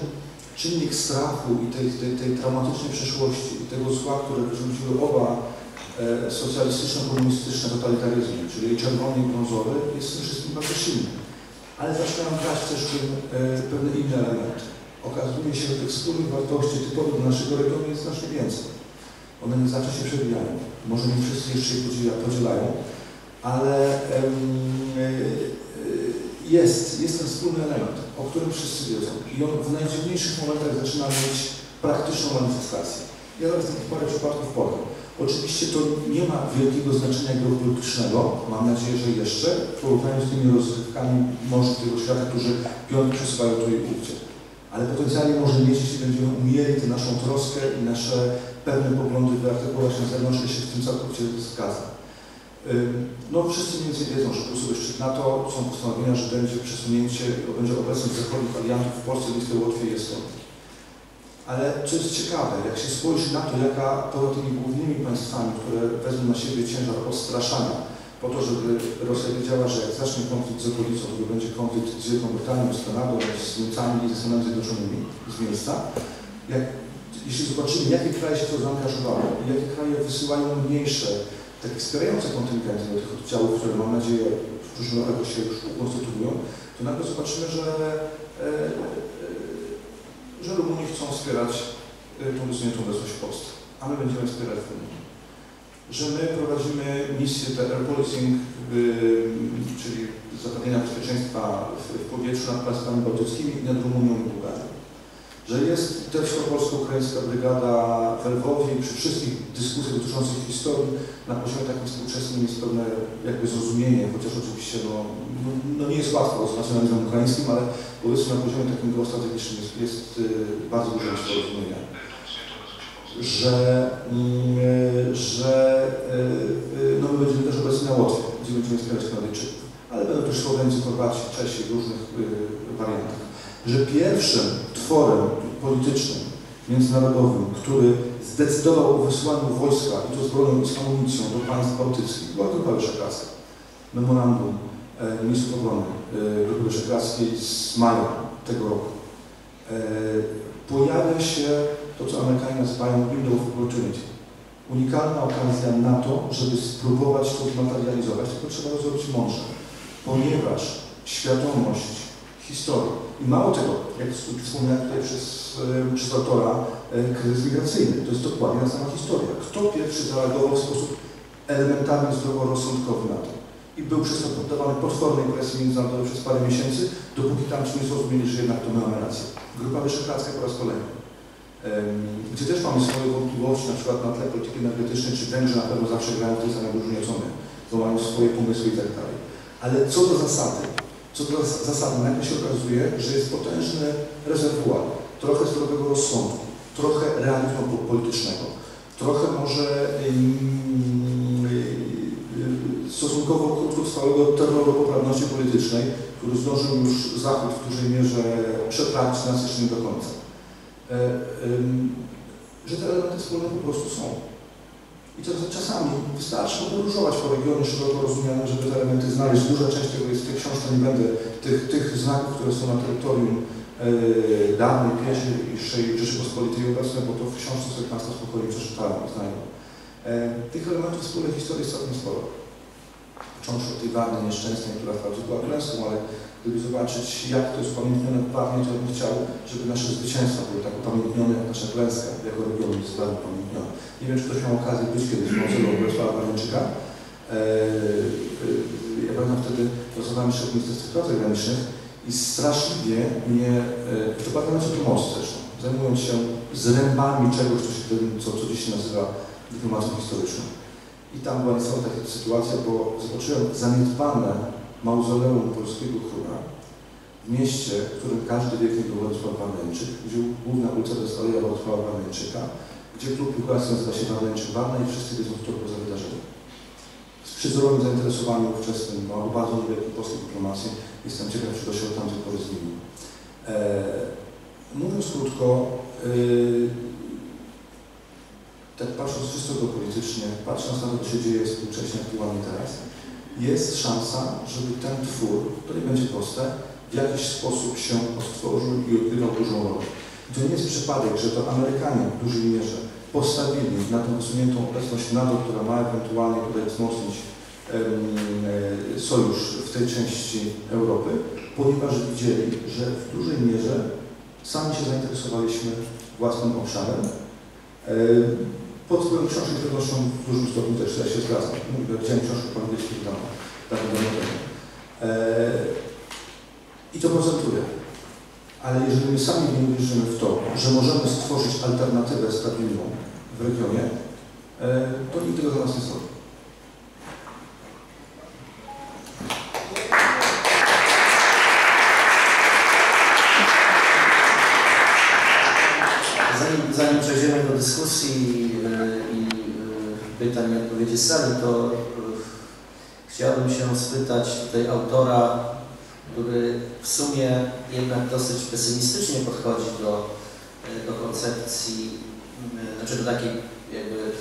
czynnik strachu i tej, tej, tej traumatycznej przeszłości, i tego zła, które wyrządziły oba e, socjalistyczno-komunistyczne totalitaryzmy, czyli czerwony i brązowy, jest tym wszystkim bardzo silny. Ale zaczynają brać też w tym e, pewne inne elementy. okazuje się, że tych wspólnych wartości typowych do naszego regionu jest znacznie więcej. One nie zawsze się przewijają. Może nie wszyscy jeszcze się podzielają, ale jest, jest ten wspólny element, o którym wszyscy wiedzą. I on w najdziwniejszych momentach zaczyna mieć praktyczną manifestację. Ja teraz takich parę przypadków powiem. Oczywiście to nie ma wielkiego znaczenia geopolitycznego, mam nadzieję, że jeszcze, w porównaniu z tymi rozrywkami może tego świata, którzy piątki przesuwają tu i ówdzie. Ale potencjalnie może mieć, jeśli będziemy umieli tę naszą troskę i nasze pewne poglądy wyartykułować na zewnątrz, jeśli się w tym całkowicie zgadza. No wszyscy mniej więcej wiedzą, że plus szczyt NATO są postanowienia, że będzie przesunięcie, będzie obecność zachodnich aliantów w Polsce, więc to łatwiej jest to. Ale co jest ciekawe, jak się spojrzy na to, jaka poza tymi głównymi państwami, które wezmą na siebie ciężar odstraszania, po to, żeby Rosja wiedziała, że jak zacznie konflikt z okolicą, to będzie konflikt z Wielką Brytanią, z Kanadą, z Niemcami i ze Stanami Zjednoczonymi z miejsca, jak, jeśli zobaczymy, jakie kraje się to zaangażowały i jakie kraje wysyłają mniejsze, takie wspierające kontyngenty do tych oddziałów, które mam nadzieję w przyszłym roku się już ukonstytuują, to nagle zobaczymy, że e, że Rumuni chcą wspierać tą usuniętą obecność w Polsce, a my będziemy wspierać Rumunii. Że my prowadzimy misję air policing, yy, czyli zapewnienia bezpieczeństwa w, w powietrzu nad państwami bałtyckimi i nad Rumunią i Bułgarią. Że jest polsko-ukraińska brygada w Lwowie i przy wszystkich dyskusjach dotyczących historii na poziomie takim współczesnym jest pewne jakby zrozumienie, chociaż oczywiście no, no, no nie jest łatwo z nacjonalizmem ukraińskim, ale powiedzmy na poziomie takim geostrategicznym jest, jest y, bardzo dużo zrozumienia. Że, y, że y, no my będziemy też obecni na Łotwie, gdzie będziemy wspierać Kanadyjczyków, ale będą też Słowency, Chorwaci, Czesi w różnych y, wariantach. Że pierwszym tworem politycznym, międzynarodowym, który zdecydował o wysłaniu wojska i to zbroją i z amunicją do państw bałtyckich, była Grupa Wyszehradzka. Memorandum e, Ministrów Obrony e, Grupy Wyszehradzkiej z maja tego roku. E, pojawia się to, co Amerykanie nazywają window of opportunity. Unikalna okazja na to, żeby spróbować to zmaterializować, tylko trzeba to zrobić mądrze, ponieważ świadomość historii. I mało tego, jak wspomniałem tutaj przez, przez autora, kryzys migracyjny, to jest dokładnie ta sama historia. Kto pierwszy zareagował w sposób elementarny, zdroworozsądkowy na to? I był przez to poddawany potwornej presji międzynarodowej przez parę miesięcy, dopóki tam ci nie zrozumieli, że jednak to mamy rację. Grupa Wyszehradzka po raz kolejny. Gdzie też mamy swoje wątpliwości, na przykład na tle polityki energetycznej, czy Węgrzy na pewno zawsze grają w tej samej drużynie co my, bo mają swoje pomysły i tak dalej. Ale co do zasady, co do zasady, nagle się okazuje, że jest potężny rezerwuar, trochę zdrowego rozsądku, trochę realizmu politycznego, trochę może yy, yy, stosunkowo krótkotrwałego terroru poprawności politycznej, który zdążył już Zachód w dużej mierze przetrawić nas jeszcze nie do końca. Yy, yy, że te elementy wspólne po prostu są. I to czasami wystarczy podróżować po regionie szeroko rozumianym, żeby te elementy znaleźć. Duża część tego jest w tych książkach, nie będę tych, tych znaków, które są na terytorium yy, dawnej, pierwszej Rzeczypospolitej obecnej, bo to w książce sobie Państwo spokojnie przeczytałem, znajdą. Yy, tych elementów wspólnej historii jest całkiem sporo. Począwszy od tej Warny nieszczęsnej, która wprawdzie była klęską, ale gdyby zobaczyć, jak to jest upamiętnione w Warnie, to bym chciał, żeby nasze zwycięstwa były tak upamiętnione jak nasza klęska, jako regionu jest tak upamiętnione. Nie wiem, czy ktoś miał okazję być kiedyś w Muzeum Władysława Warneńczyka. Ja pamiętam wtedy, pracowałem jeszcze w Ministerstwie Spraw Zagranicznych i straszliwie mnie, w Departamencie to most zresztą, zajmując się zrębami czegoś, co się wtedy, co, co dziś się nazywa dyplomacją historyczną. I tam była niesamowita taka sytuacja, bo zobaczyłem zaniedbane mauzoleum polskiego króla w mieście, w którym każdy wiek nie był Władysław Warneńczyk, gdzie główna ulica to jest Aleja Władysława Warneńczyka, gdzie klub piłkarski nazywa się Warneńczyk Warna i wszyscy wiedzą, kto było za wydarzenie. Z przyzorowym zainteresowaniem ówczesnym, no, bardzo wielkim polskiej dyplomacji, jestem ciekaw, czy to się od tamtej pory zmienił. Eee, mówiąc krótko, yy, tak patrząc wszystko politycznie, patrząc na to, co się dzieje współcześnie, aktualnie teraz, jest szansa, żeby ten twór, to nie będzie proste, w jakiś sposób się odtworzył i odgrywał dużą rolę. I to nie jest przypadek, że to Amerykanie w dużej mierze postawili na tę wysuniętą obecność NATO, która ma ewentualnie tutaj wzmocnić um, sojusz w tej części Europy, ponieważ widzieli, że w dużej mierze Sami się zainteresowaliśmy własnym obszarem. Pod wpływem książki trudnością w dużym stopniu też się zgadzam. Chciałem książkę po angielsku tam, tam do tego. I to procentuje. Ale jeżeli my sami nie uwierzymy w to, że możemy stworzyć alternatywę stabilną w regionie, to nikt tego dla nas nie zrobi. Zanim, zanim przejdziemy do dyskusji i pytań i odpowiedzi z sali, to chciałbym się spytać tutaj autora, który w sumie jednak dosyć pesymistycznie podchodzi do, do koncepcji, znaczy do takiej jakby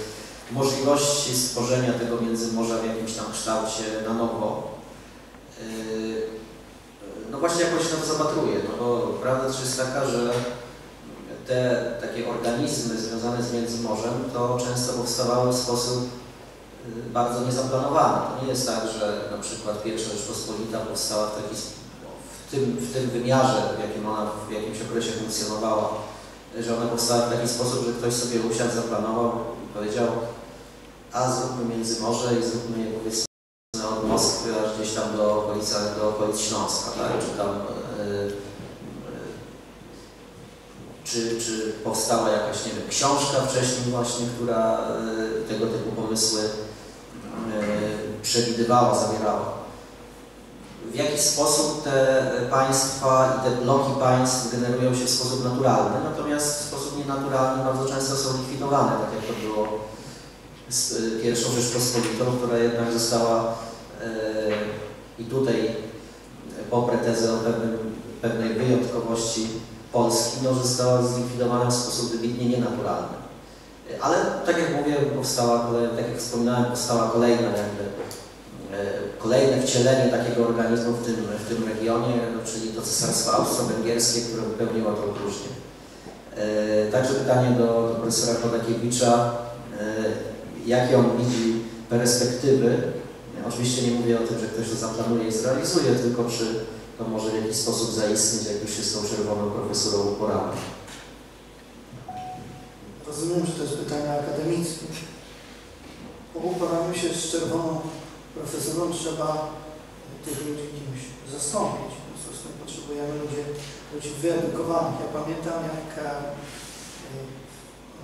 możliwości stworzenia tego międzymorza w jakimś tam kształcie na nowo. No właśnie jakoś tam zapatruje, no bo prawda też jest taka, że te takie organizmy związane z międzymorzem to często powstawały w sposób bardzo niezaplanowany. To nie jest tak, że na przykład pierwsza Rzeczpospolita powstała w, taki, w, tym, w tym wymiarze, w jakim ona w jakimś okresie funkcjonowała, że ona powstała w taki sposób, że ktoś sobie usiadł, zaplanował i powiedział, a zróbmy Międzymorze i zróbmy je powiedzmy od Moskwy aż gdzieś tam do okolic, do okolic Śląska, tak? Czy tam yy, Czy, czy powstała jakaś, nie wiem, książka wcześniej właśnie, która y, tego typu pomysły y, przewidywała, zawierała. W jaki sposób te państwa i te bloki państw generują się w sposób naturalny, natomiast w sposób nienaturalny bardzo często są likwidowane, tak jak to było z y, pierwszą Rzeczpospolitą, która jednak została y, i tutaj poprę tezę o pewnym, pewnej wyjątkowości Polski, no, została zlikwidowana w sposób wybitnie nienaturalny. Ale tak jak mówię, powstała, tak jak wspominałem, powstała kolejna, jakby, kolejne wcielenie takiego organizmu w tym, w tym regionie, no, czyli to cesarstwo austro-węgierskie, które wypełniło tą próżnię. Także pytanie do profesora Chodakiewicza, jakie on widzi perspektywy. Ja oczywiście nie mówię o tym, że ktoś to zaplanuje i zrealizuje, tylko czy to może w jakiś sposób zaistnieć, jak już się z tą czerwoną profesorą uporamy. Rozumiem, że to jest pytanie akademickie. Bo uporamy się z czerwoną profesorą, trzeba tych ludzi kimś zastąpić. Po prostu potrzebujemy ludzi, ludzi wyedukowanych. Ja pamiętam, jak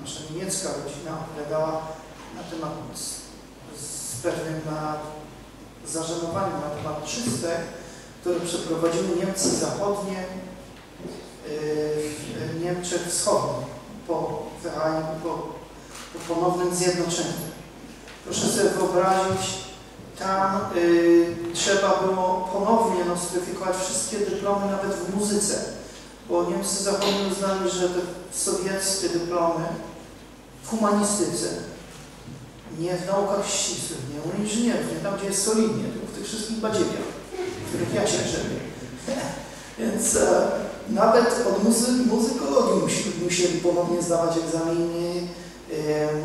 nasza niemiecka rodzina opowiadała na temat z, z pewnym zażenowaniem na temat czystek, które przeprowadziły Niemcy zachodnie, w yy, Niemczech wschodnie, po, po, po ponownym zjednoczeniu. Proszę sobie wyobrazić, tam yy, trzeba było ponownie nostryfikować wszystkie dyplomy, nawet w muzyce, bo Niemcy zachodni uznali, że te sowieckie dyplomy w humanistyce, nie w naukach ścisłych, nie u inżynierów, nie tam, gdzie jest solidnie, tylko w tych wszystkich badziewiach, których ja się grzebię. Więc e, nawet od muzy muzykologii musieli, musieli ponownie zdawać egzaminy.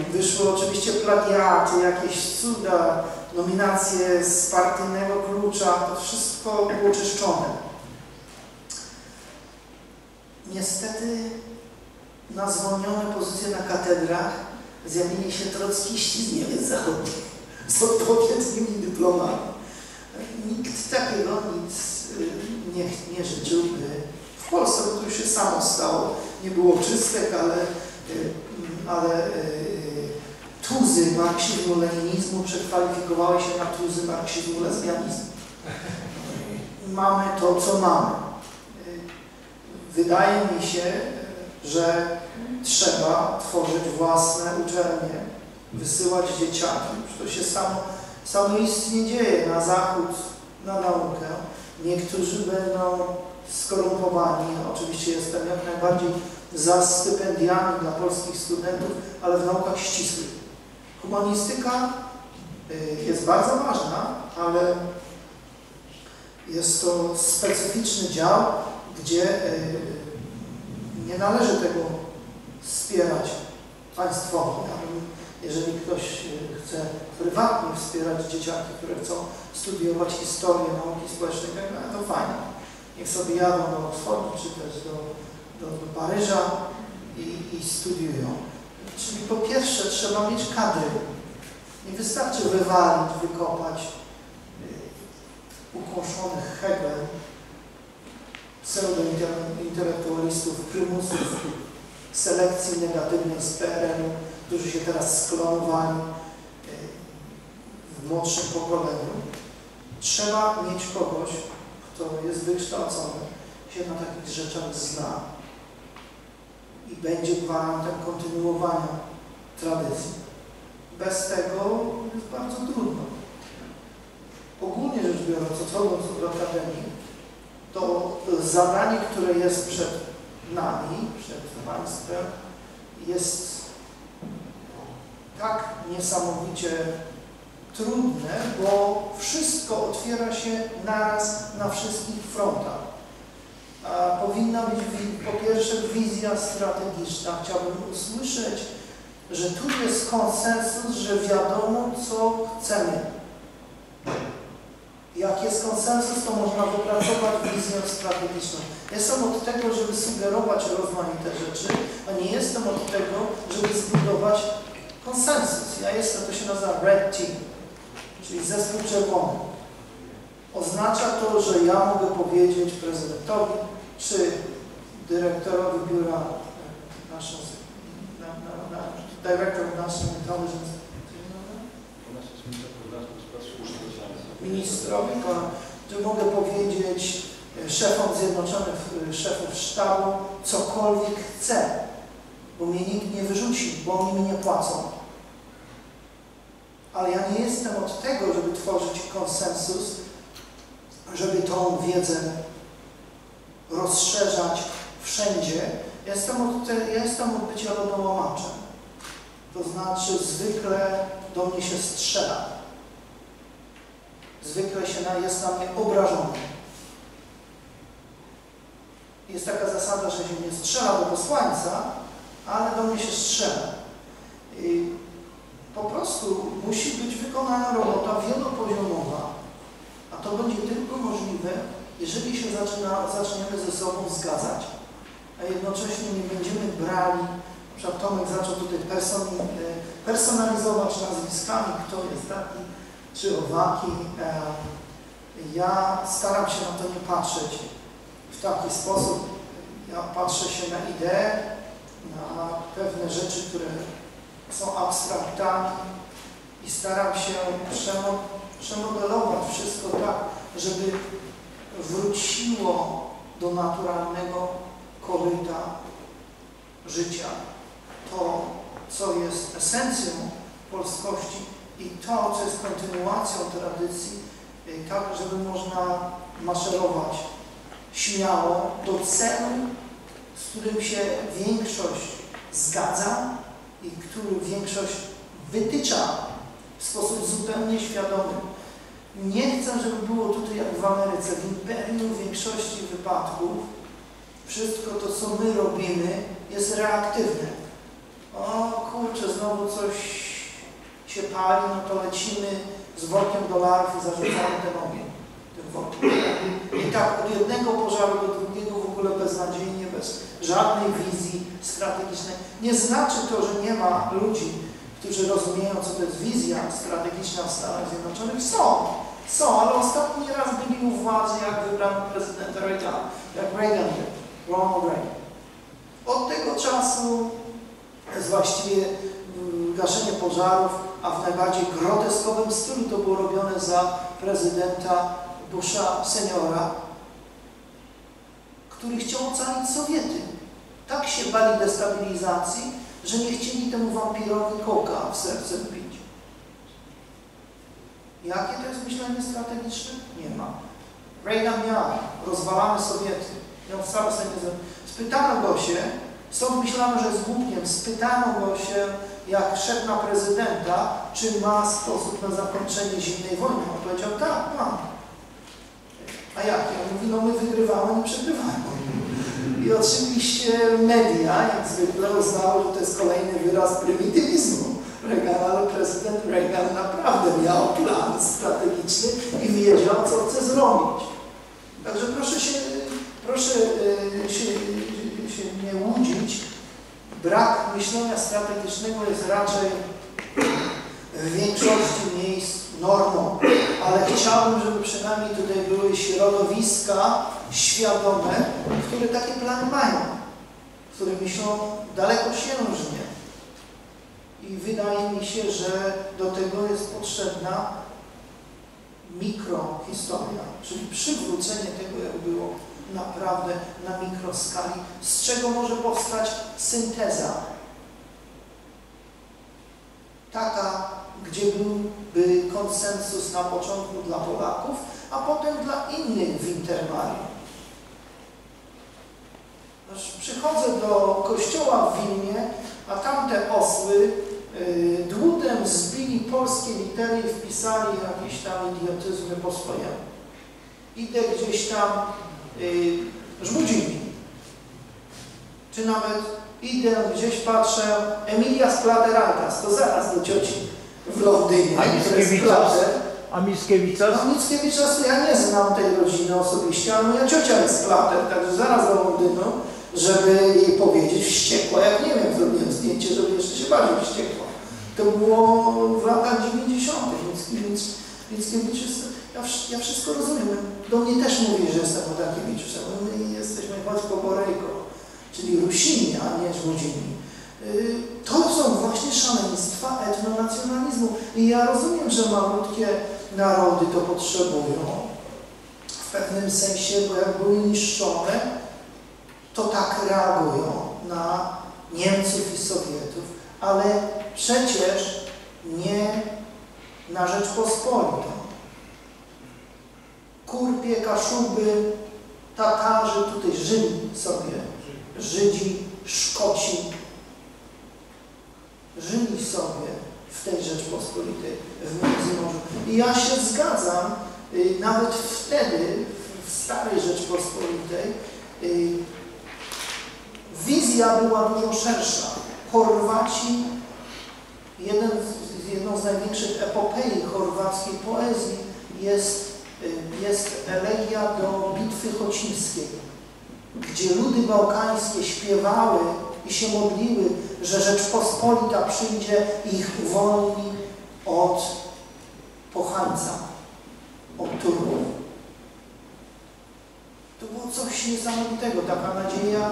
E, wyszły oczywiście plagiaty, jakieś cuda, nominacje z partyjnego klucza, to wszystko było czyszczone. Niestety na zwolnione pozycje na katedrach zjawili się trockiści z Niemiec Zachodnich z odpowiednimi dyplomami. Nikt takiego nic nie, nie życzyłby w Polsce, bo to już się samo stało. Nie było czystek, ale, ale tuzy marksizmu-leninizmu przekwalifikowały się na tuzy marksizmu-lesbianizmu. Mamy to, co mamy. Wydaje mi się, że trzeba tworzyć własne uczelnie, wysyłać dzieciaki, to się samo Samo istnie dzieje na zachód, na naukę. Niektórzy będą skorumpowani. Oczywiście jestem jak najbardziej za stypendiami dla polskich studentów, ale w naukach ścisłych. Humanistyka jest bardzo ważna, ale jest to specyficzny dział, gdzie nie należy tego wspierać państwowo. Jeżeli ktoś chce prywatnie wspierać dzieciaki, które chcą studiować historię, nauki społecznej, to fajnie. Niech sobie jadą do Oxfordu, czy też do do, do Paryża i, i studiują. Czyli po pierwsze trzeba mieć kadry. Nie wystarczy wywalić, wykopać ukąszonych Hegelem, pseudointelektualistów, prymusów selekcji negatywnej z P R L-u, którzy się teraz sklonowali w młodszym pokoleniu. Trzeba mieć kogoś, kto jest wykształcony, się na takich rzeczach zna i będzie gwarantem kontynuowania tradycji. Bez tego jest bardzo trudno. Ogólnie rzecz biorąc, odchodząc od akademii, to zadanie, które jest przed nami, przed Państwem, jest tak niesamowicie trudne, bo wszystko otwiera się naraz na wszystkich frontach. A powinna być po pierwsze wizja strategiczna. Chciałbym usłyszeć, że tu jest konsensus, że wiadomo, co chcemy. Jak jest konsensus, to można wypracować wizję strategiczną. Jestem od tego, żeby sugerować rozmaite rzeczy, a nie jestem od tego, żeby zbudować konsensus. Ja jestem, to się nazywa red team, czyli zespół czerwony. Oznacza to, że ja mogę powiedzieć prezydentowi czy dyrektorowi biura naszego, na, na, na, dyrektor naszego intelligence, ministrowi, że mogę powiedzieć szefom Zjednoczonych, szefów sztabu, cokolwiek chcę, bo mnie nikt nie wyrzuci, bo oni mi nie płacą. Ale ja nie jestem od tego, żeby tworzyć konsensus, żeby tą wiedzę rozszerzać wszędzie. Ja jestem od, te, ja jestem od bycia lodołamaczem. To znaczy zwykle do mnie się strzela. Zwykle się na, jest na mnie obrażony. Jest taka zasada, że się nie strzela do posłańca, ale do mnie się strzela. I po prostu musi być wykonana robota wielopoziomowa, a to będzie tylko możliwe, jeżeli się zaczyna, zaczniemy ze sobą zgadzać, a jednocześnie nie będziemy brali, na przykład Tomek zaczął tutaj person, personalizować nazwiskami, kto jest taki czy owaki. Ja staram się na to nie patrzeć w taki sposób. Ja patrzę się na ideę, na pewne rzeczy, które są abstraktami i staram się przemodelować wszystko tak, żeby wróciło do naturalnego koryta życia. To, co jest esencją polskości i to, co jest kontynuacją tradycji, tak, żeby można maszerować śmiało do celu, z którym się większość zgadza i który większość wytycza w sposób zupełnie świadomy. Nie chcę, żeby było tutaj jak w Ameryce, w imperium w większości wypadków wszystko to, co my robimy, jest reaktywne. O kurczę, znowu coś się pali, no to lecimy z workiem dolarów i zarzucamy ten ogień. Ten workiem. I tak od jednego pożaru do drugiego w ogóle beznadziejnie, bez żadnej wizji strategicznej. Nie znaczy to, że nie ma ludzi, którzy rozumieją, co to jest wizja strategiczna w Stanach Zjednoczonych. Są, są, ale ostatni raz byli u władzy, jak wybrano prezydenta Reagana, jak Reagan, Ronald Reagan. Od tego czasu jest właściwie gaszenie pożarów, a w najbardziej groteskowym stylu to było robione za prezydenta Busha seniora, który chciał ocalić Sowiety. Tak się bali destabilizacji, że nie chcieli temu wampirowi koka w serce wbić. Jakie to jest myślenie strategiczne? Nie ma. Reagan miał, rozwalamy Sowiety. Miał wcale sobie nie zrobić. Spytano go się, stąd myślano, że jest głupkiem, spytano go się, jak szedł na prezydenta, czy ma sposób na zakończenie zimnej wojny. On powiedział, tak, mam. A jak? Ja mówi, no my wygrywamy, nie przegrywamy. I oczywiście media, jak zwykle, uznały, że to jest kolejny wyraz prymitywizmu Reagana, ale prezydent Reagan naprawdę miał plan strategiczny i wiedział, co chce zrobić. Także proszę się, proszę się, się brak myślenia strategicznego jest raczej w większości miejsc normą, ale chciałbym, żeby przynajmniej tutaj były środowiska świadome, które takie plany mają, które myślą dalekosiężnie. I wydaje mi się, że do tego jest potrzebna mikrohistoria, czyli przywrócenie tego, jak było naprawdę na mikroskali, z czego może powstać synteza. Taka, gdzie byłby konsensus na początku dla Polaków, a potem dla innych w Intermarium. Przychodzę do kościoła w Wilnie, a tamte osły y, dłutem zbili polskie litery i wpisali jakieś tam idiotyzmy po swojemu. Idę gdzieś tam y, Żmudzin. Czy nawet idę gdzieś, patrzę, Emilia Skladeraitas, to zaraz do cioci w Londynie. A Mickiewicza? No Mickiewicza, ja nie znam tej rodziny osobiście, ale moja ciocia jest Sklader, także zaraz do Londynu, żeby jej powiedzieć wściekła, jak nie wiem, zrobiłem zdjęcie, żeby jeszcze się bardziej wściekła. To było w latach dziewięćdziesiątych. Mickiewicz jest, ja, ja wszystko rozumiem. Do mnie też mówi, że jestem Chodakiewiczuszem. My jesteśmy Wojsko Borejko, czyli Rusini, a nie Żmudzini. To są właśnie szaleństwa etnonacjonalizmu. I ja rozumiem, że malutkie narody to potrzebują w pewnym sensie, bo jak były niszczone, to tak reagują na Niemców i Sowietów, ale przecież nie na Rzeczpospolitą. Kurpie, Kaszuby, Tatarzy, tutaj żyli sobie, Żydzi, Szkoci, żyli sobie w tej Rzeczpospolitej, w Międzymorzu. I ja się zgadzam, nawet wtedy, w starej Rzeczpospolitej, wizja była dużo szersza. Chorwaci, jeden z, jedną z największych epopei chorwackiej poezji jest, jest elegia do bitwy chocińskiej, gdzie ludy bałkańskie śpiewały i się modliły, że Rzeczpospolita przyjdzie i ich uwolni od pochańca, od Turków. To było coś niesamowitego, taka nadzieja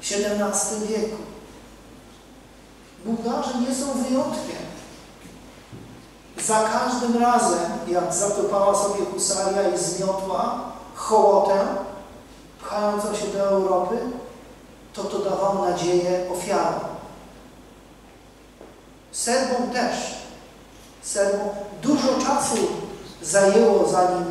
w siedemnastym wieku. Bułgarzy nie są wyjątkiem. Za każdym razem, jak zatopała sobie husaria i zmiotła hołotę, pchającą się do Europy, to to dawało nadzieję ofiarom. Serbom też. Serbom dużo czasu zajęło, zanim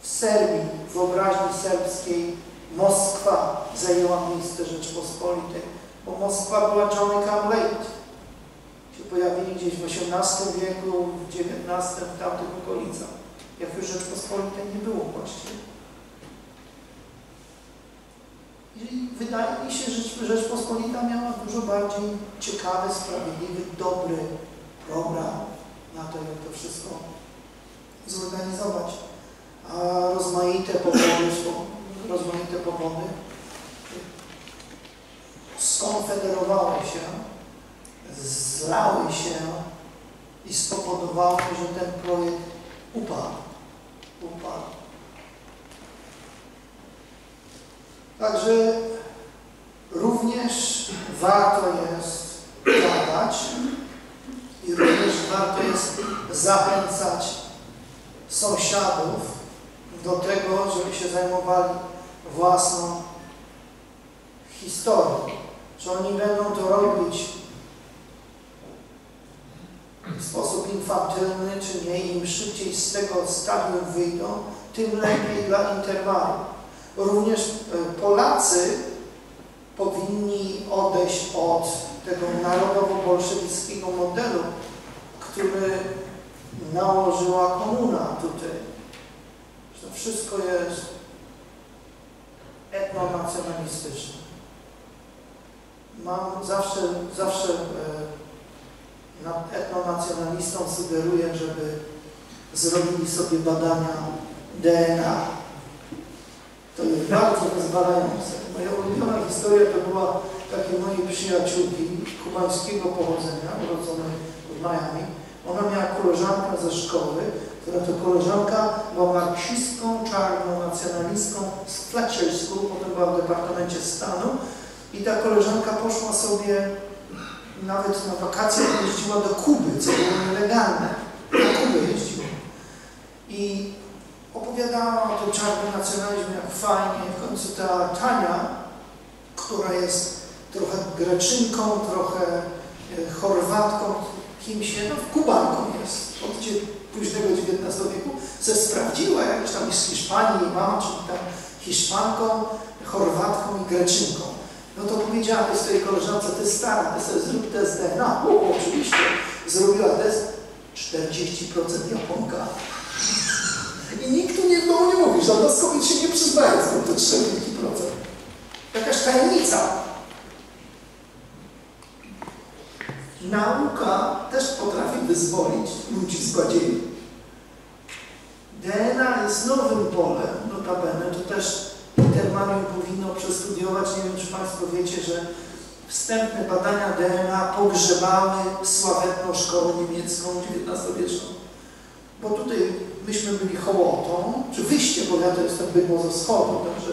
w Serbii, w wyobraźni serbskiej, Moskwa zajęła miejsce Rzeczpospolitej, bo Moskwa była Johnny Come Late. Się pojawili gdzieś w osiemnastym wieku, w dziewiętnastym, w tamtych okolicach. Jak już Rzeczpospolitej nie było właściwie. I wydaje mi się, że Rzeczpospolita miała dużo bardziej ciekawy, sprawiedliwy, dobry program na to, jak to wszystko zorganizować. A rozmaite powody są, rozmaite powody skonfederowały się, zlały się i spowodowały, że ten projekt upadł. upadł. Także również warto jest badać i również warto jest zachęcać sąsiadów do tego, żeby się zajmowali własną historią. Czy oni będą to robić w sposób infantylny, czy nie, im szybciej z tego stadium wyjdą, tym lepiej dla Intermarium. Również Polacy powinni odejść od tego narodowo-bolszewickiego modelu, który nałożyła komuna tutaj. To wszystko jest etnonacjonalistyczne. Mam zawsze, zawsze e, etnonacjonalistom sugeruję, żeby zrobili sobie badania D N A. To jest bardzo zbadające. Moja ulubiona historia to była takiej mojej przyjaciółki kubańskiego pochodzenia, urodzonej w Miami. Ona miała koleżankę ze szkoły, która to koleżanka była marksistką, czarną, nacjonalistką z Fletcher School, potem była w Departamencie Stanu i ta koleżanka poszła sobie nawet na wakacje, jeździła do Kuby, co było nielegalne. Do Kuby jeździła. I opowiadała o tym czarnym nacjonalizmie, jak fajnie. W końcu ta Tania, która jest trochę Greczynką, trochę Chorwatką, kimś, no Kubanką jest, od późnego dziewiętnastego wieku, se sprawdziła, jak tam jest z Hiszpanii, jej mama, czyli tam Hiszpanką, Chorwatką i Greczynką. No to powiedziała tej swojej koleżance, ty stara, ty sobie zrób test D N A. O, oczywiście, zrobiła test, czterdzieści procent Japonka. I nikt tu nie w domu nie mówi, żadna z kobiet się nie przyznaje, skąd to trzy procent. Jakaś tajemnica. Nauka też potrafi wyzwolić ludzi z badziei. D N A jest nowym polem, notabene, to też Intermarium powinno przestudiować. Nie wiem, czy Państwo wiecie, że wstępne badania D N A pogrzebały sławetną szkołę niemiecką dziewiętnastowieczną. Bo tutaj myśmy byli Hołotą, czy wyjście, bo ja to jestem bydło ze wschodu, także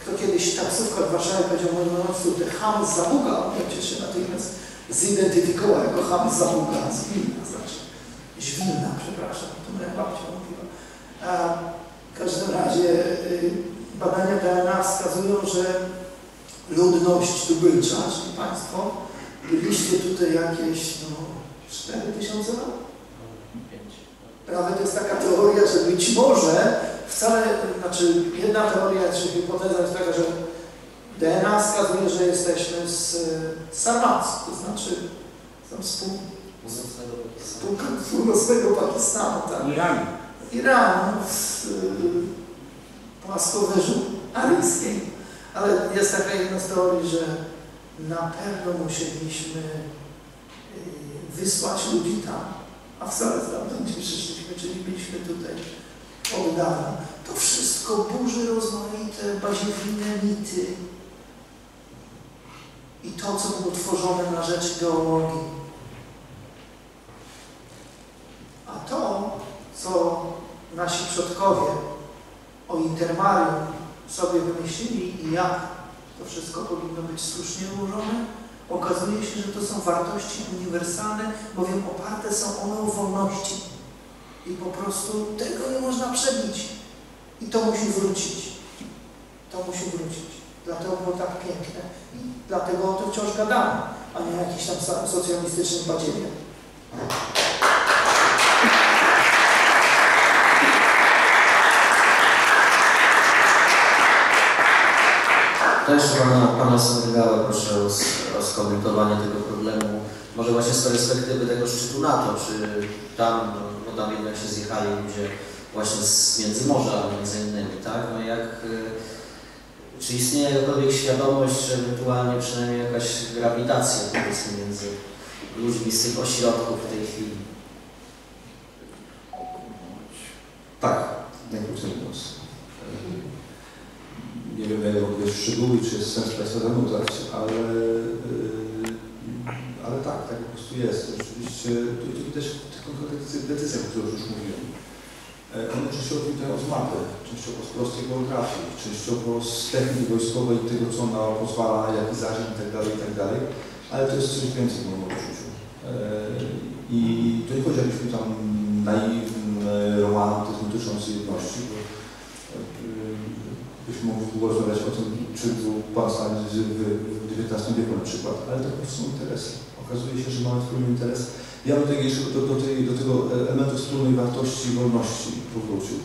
kto kiedyś taksówka w Warszawie powiedział, mówiąc, te Ham z Zabuga, wiecie, się natychmiast zidentyfikowała jako Ham z Zabuga, z Wilna, znaczy, Żwilna, przepraszam, to moja babcia mówiła. A w każdym razie badania D N A wskazują, że ludność tubylcza, czyli Państwo, byliście tutaj jakieś, no, cztery tysiące lat? Prawie to jest taka teoria, że być może wcale, znaczy jedna teoria czy hipoteza jest taka, że D N A wskazuje, że jesteśmy z Sarmacji, to znaczy z północnego Pakistanu, tak? Iranu. Iranu, z y, płaskowyżu aryjskiej. Ale jest taka jedna z teorii, że na pewno musieliśmy y, wysłać ludzi tam. A wcale z dawna nie przyszliśmy, czyli byliśmy tutaj od dawna. To wszystko burzy rozmaite, baziewne mity i to, co było tworzone na rzecz ideologii. A to, co nasi przodkowie o Intermarium sobie wymyślili i jak to wszystko powinno być słusznie ułożone, okazuje się, że to są wartości uniwersalne, bowiem oparte są one o wolności. I po prostu tego nie można przebić. I to musi wrócić. To musi wrócić. Dlatego było tak piękne. I dlatego o tym wciąż gadamy, a nie jakiś tam socjalistyczny badziewie. Też pana, pana Smyrgałę proszę o, o skomentowanie tego problemu. Może właśnie z perspektywy tego szczytu NATO, czy tam, no, no tam jednak się zjechali ludzie właśnie z Międzymorza między innymi, tak? No jak, y, czy istnieje jakakolwiek świadomość, że ewentualnie przynajmniej jakaś grawitacja między ludźmi z tych ośrodków w tej chwili? Tak, najkrócej głos. Nie wiem, jakie szczegóły, czy jest sens Państwa zanudzać, ale, yy, ale tak, tak po prostu jest. Oczywiście tu widać tych decyzjach, o których już mówiłem. One częściowo wynikają z mapy, częściowo z prostej geografii, częściowo z techniki wojskowej, tego co ona pozwala, jaki zarząd itd., itd., ale to jest coś więcej w moim odczuciu. Yy, I to nie chodzi o jakiś tam naiwny romantyzm dotyczący jedności, bo yy, byśmy mogli długo rozmawiać o tym, czy był pan w dziewiętnastym wieku na przykład, ale to po prostu interesy. Okazuje się, że mamy wspólny interes. Ja bym do, do, do, do tego elementu wspólnej wartości i wolności powrócił.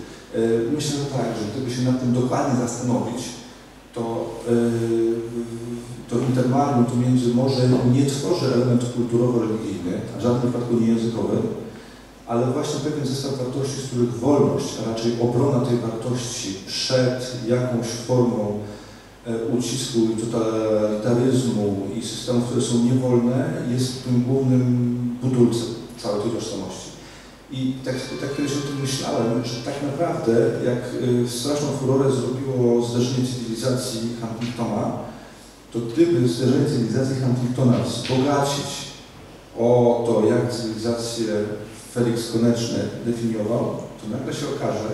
Myślę, że tak, że gdyby się nad tym dokładnie zastanowić, to, to Intermarium, to Międzymorze nie tworzy elementów kulturowo-religijnych, a w żadnym wypadku nie językowych, ale właśnie pewien zestaw wartości, z których wolność, a raczej obrona tej wartości przed jakąś formą ucisku i totalitaryzmu i systemów, które są niewolne, jest tym głównym budulcem całej tej tożsamości. I tak, tak kiedyś o tym myślałem, że tak naprawdę, jak straszną furorę zrobiło zderzenie cywilizacji Huntingtona, to gdyby zderzenie cywilizacji Huntingtona wzbogacić o to, jak cywilizację Felix Koneczny definiował, to nagle się okaże,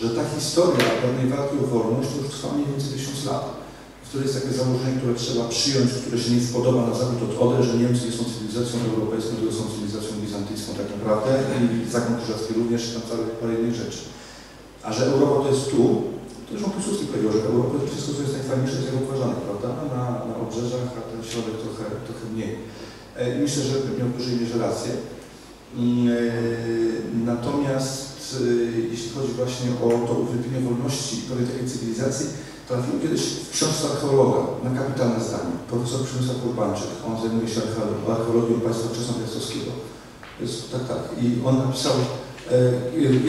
że ta historia pewnej walki o wolność to już trwa mniej więcej tysiąc lat, w której jest takie założenie, które trzeba przyjąć, które się nie spodoba na zachód od Odry, że Niemcy nie są cywilizacją europejską, tylko są cywilizacją bizantyjską tak naprawdę i zakon krzyżacki również tam cały parę innych rzeczy. A że Europa to jest tu, to zresztą Piłsudski powiedział, że Europa to wszystko, co jest najfajniejsze, jest jak uważane, prawda? Na, na obrzeżach, a ten środek trochę, trochę mniej. I myślę, że miał w dużej mierze rację. Natomiast jeśli chodzi właśnie o to uwielbienie wolności i pewnej takiej cywilizacji, trafiłem kiedyś w książce archeologa na kapitalne zdanie. Profesor Przemysław Urbańczyk, on zajmuje się archeologią państwa wczesnopiastowskiego. Tak, tak. I on napisał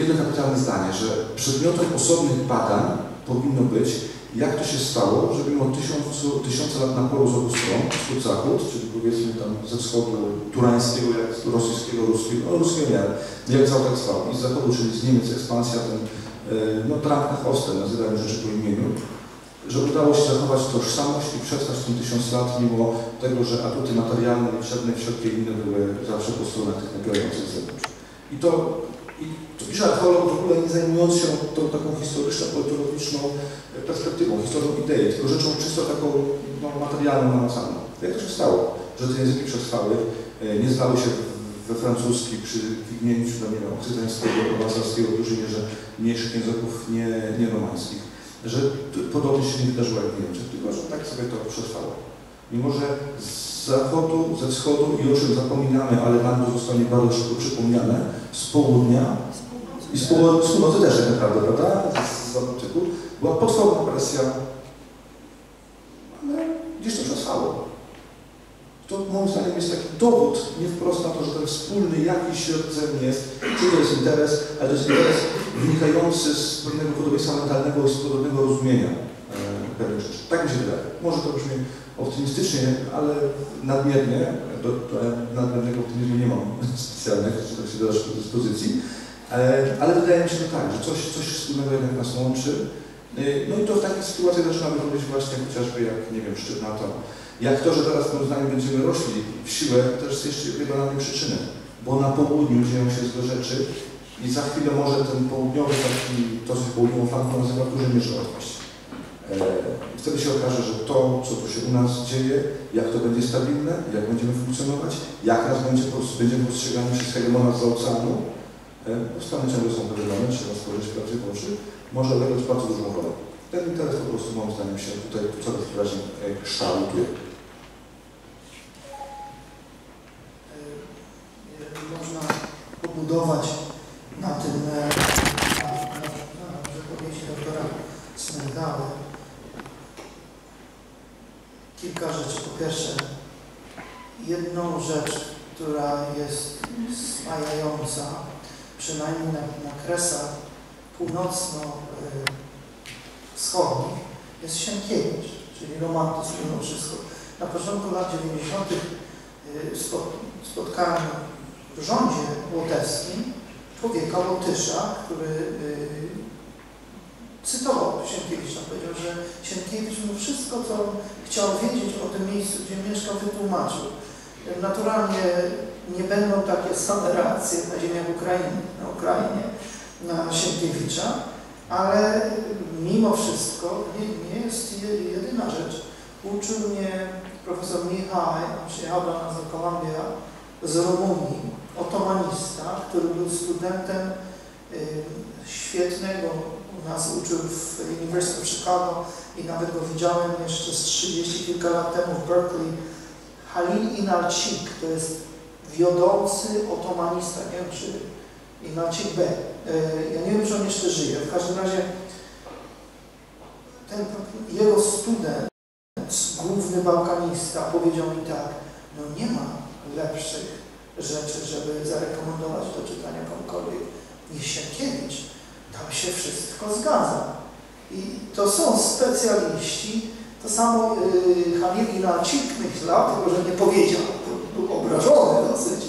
jedno kapitalne zdanie, że przedmiotem osobnych badań powinno być, jak to się stało, że mimo tysiącu, tysiące lat naporu z obu stron, wschód-zachód, czyli powiedzmy tam ze wschodu turańskiego, jak rosyjskiego, ruskiego, no ruskiego nie, jak cały tak trwał, i z zachodu, czyli z Niemiec, ekspansja, ten, no trakt na chwostę, nazywamy rzeczy po imieniu, że udało się zachować tożsamość i przetrwać w tym tysiąc lat, mimo tego, że atuty materialne, liczebne, wszelkie inne były zawsze po stronach tych napierających zewnątrz. I to I to pisze archeolog w ogóle nie zajmując się tą taką historyczno-politologiczną perspektywą, historią idei, tylko rzeczą czysto taką no, materialną, namacalną. Jak to się stało, że te języki przetrwały, nie znały się we francuski przy wignięciu ramienia oksytańskiego, prowansalskiego, w dużej mierze mniejszych języków nieromańskich, nie że podobnie się nie wydarzyło jak w Niemczech, tylko że tak sobie to przetrwało. Mimo że z zachodu, ze wschodu i o czym zapominamy, ale nam to zostanie bardzo szybko przypomniane, z południa i z północy też tak naprawdę, prawda? Z Atlantyku była potworna presja, ale gdzieś to przesłało. To moim zdaniem jest taki dowód, nie wprost na to, że ten wspólny jakiś rdzeń jest, czy to jest interes, ale to jest interes wynikający z pewnego podobieństwa mentalnego, z podobnego rozumienia pewnych rzeczy. Tak mi się wydaje. Może to brzmi optymistycznie, ale nadmiernie, do, do nadmiernego optymizmu nie mam specjalnych do dyspozycji, ale, ale wydaje mi się, że tak, że coś, coś wspólnego jednak nas łączy. No i to w takich sytuacjach zaczynamy robić właśnie chociażby jak, nie wiem, szczyt NATO. Jak to, że teraz moim zdaniem będziemy rośli w siłę, to jest jeszcze jedna na nim przyczyny, bo na południu dzieją się złe rzeczy i za chwilę może ten południowy, taki, to co się południową flanką nazywa, w dużej mierze odpaść. Wtedy się okaże, że to, co tu się u nas dzieje, jak to będzie stabilne, jak będziemy funkcjonować, jak nas będzie, będziemy postrzegani przez hegemona z oceanu, bo Stany ciągle są hegemony, trzeba spojrzeć prawdzie w oczy, może odegrać bardzo dużą rolę. Ten interes po prostu moim zdaniem się tutaj coraz wyraźniej szalutuje. Można pobudować na tym, na wypowiedzi doktora Smyrgały kilka rzeczy. Po pierwsze, jedną rzecz, która jest spajająca, przynajmniej na, na kresach północno-wschodnich, jest Sienkiewicz, czyli romantyzm mimo wszystko. Na początku lat dziewięćdziesiątych spotkałem w rządzie łotewskim człowieka Łotysza, który cytował Sienkiewicza, powiedział, że Sienkiewicz mu wszystko, co chciał wiedzieć o tym miejscu, gdzie mieszkał, wytłumaczył. Naturalnie nie będą takie same reakcje na ziemiach Ukrainy, na Ukrainie, na Sienkiewicza, ale mimo wszystko nie, nie jest jedyna rzecz. Uczył mnie profesor Michał, przyjechał do nas do Kolumbia z Rumunii, otomanista, który był studentem y, świetnego, nas uczył w Uniwersytecie w Chicago i nawet go widziałem jeszcze z trzydzieści kilka lat temu w Berkeley. Halil İnalcık to jest wiodący otomanista, nie wiem czy İnalcık B. Ja nie wiem, czy on jeszcze żyje. W każdym razie ten jego student, główny bałkanista, powiedział mi tak, no nie ma lepszych rzeczy, żeby zarekomendować do czytania komukolwiek niż Sienkiewicz. Tam się wszystko zgadza. I to są specjaliści. To samo yy, Halil İnalcık myślał, tylko że nie powiedział, był obrażony dosyć.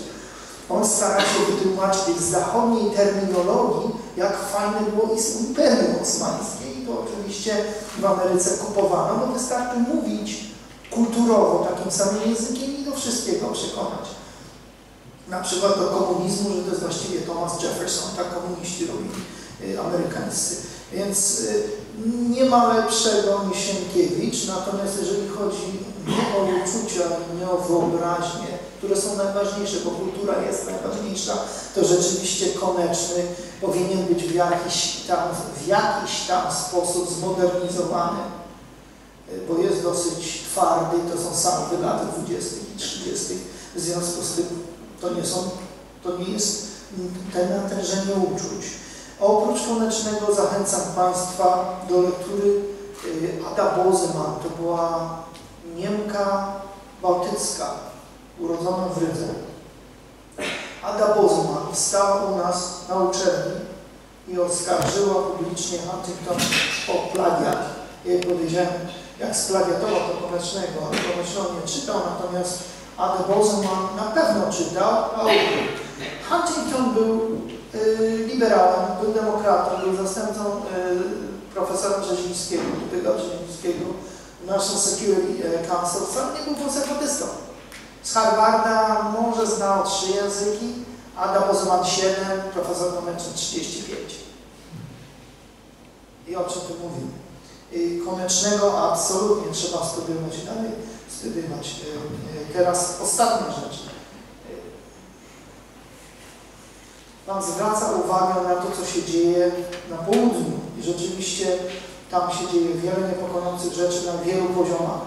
On starał się wytłumaczyć z zachodniej terminologii, jak fajne było Imperium Osmańskie. I to oczywiście w Ameryce kupowano, bo wystarczy mówić kulturowo takim samym językiem i do wszystkiego przekonać. Na przykład do komunizmu, że to jest właściwie Thomas Jefferson, tak komuniści robili y, amerykańscy. Więc y, nie ma lepszego niż Sienkiewicz, natomiast jeżeli chodzi nie o uczucia, nie o wyobraźnię, które są najważniejsze, bo kultura jest najważniejsza, to rzeczywiście Koneczny powinien być w jakiś tam, w jakiś tam sposób zmodernizowany, bo jest dosyć twardy, to są same lata dwudziestych i trzydziestych. W związku z tym to nie są, to nie jest te natężenie uczuć. Oprócz Konecznego zachęcam Państwa do lektury Ada Bozeman, to była Niemka bałtycka, urodzona w Rydze. Ada Bozeman wstała u nas na uczelni i oskarżyła publicznie Huntington o plagiat. Ja jej powiedziałem, jak splagiatował to Konecznego, ale Konecznego nie czytał, natomiast Ada Bozeman na pewno czytał, a Huntington był y, liberałem, był demokratą, był zastępcą y, profesora Brzezińskiego, Ludwiga Brzezińskiego, National Security Council, sam nie był konserwatystą. Z Harvarda może znał trzy języki, Ada Bozeman siedem, profesor Koneczny trzydzieści pięć. I o czym tu mówimy? Konecznego absolutnie trzeba studiować dalej, studiować. Teraz ostatnia rzecz. Pan zwraca uwagę na to, co się dzieje na południu i rzeczywiście tam się dzieje wiele niepokojących rzeczy na wielu poziomach.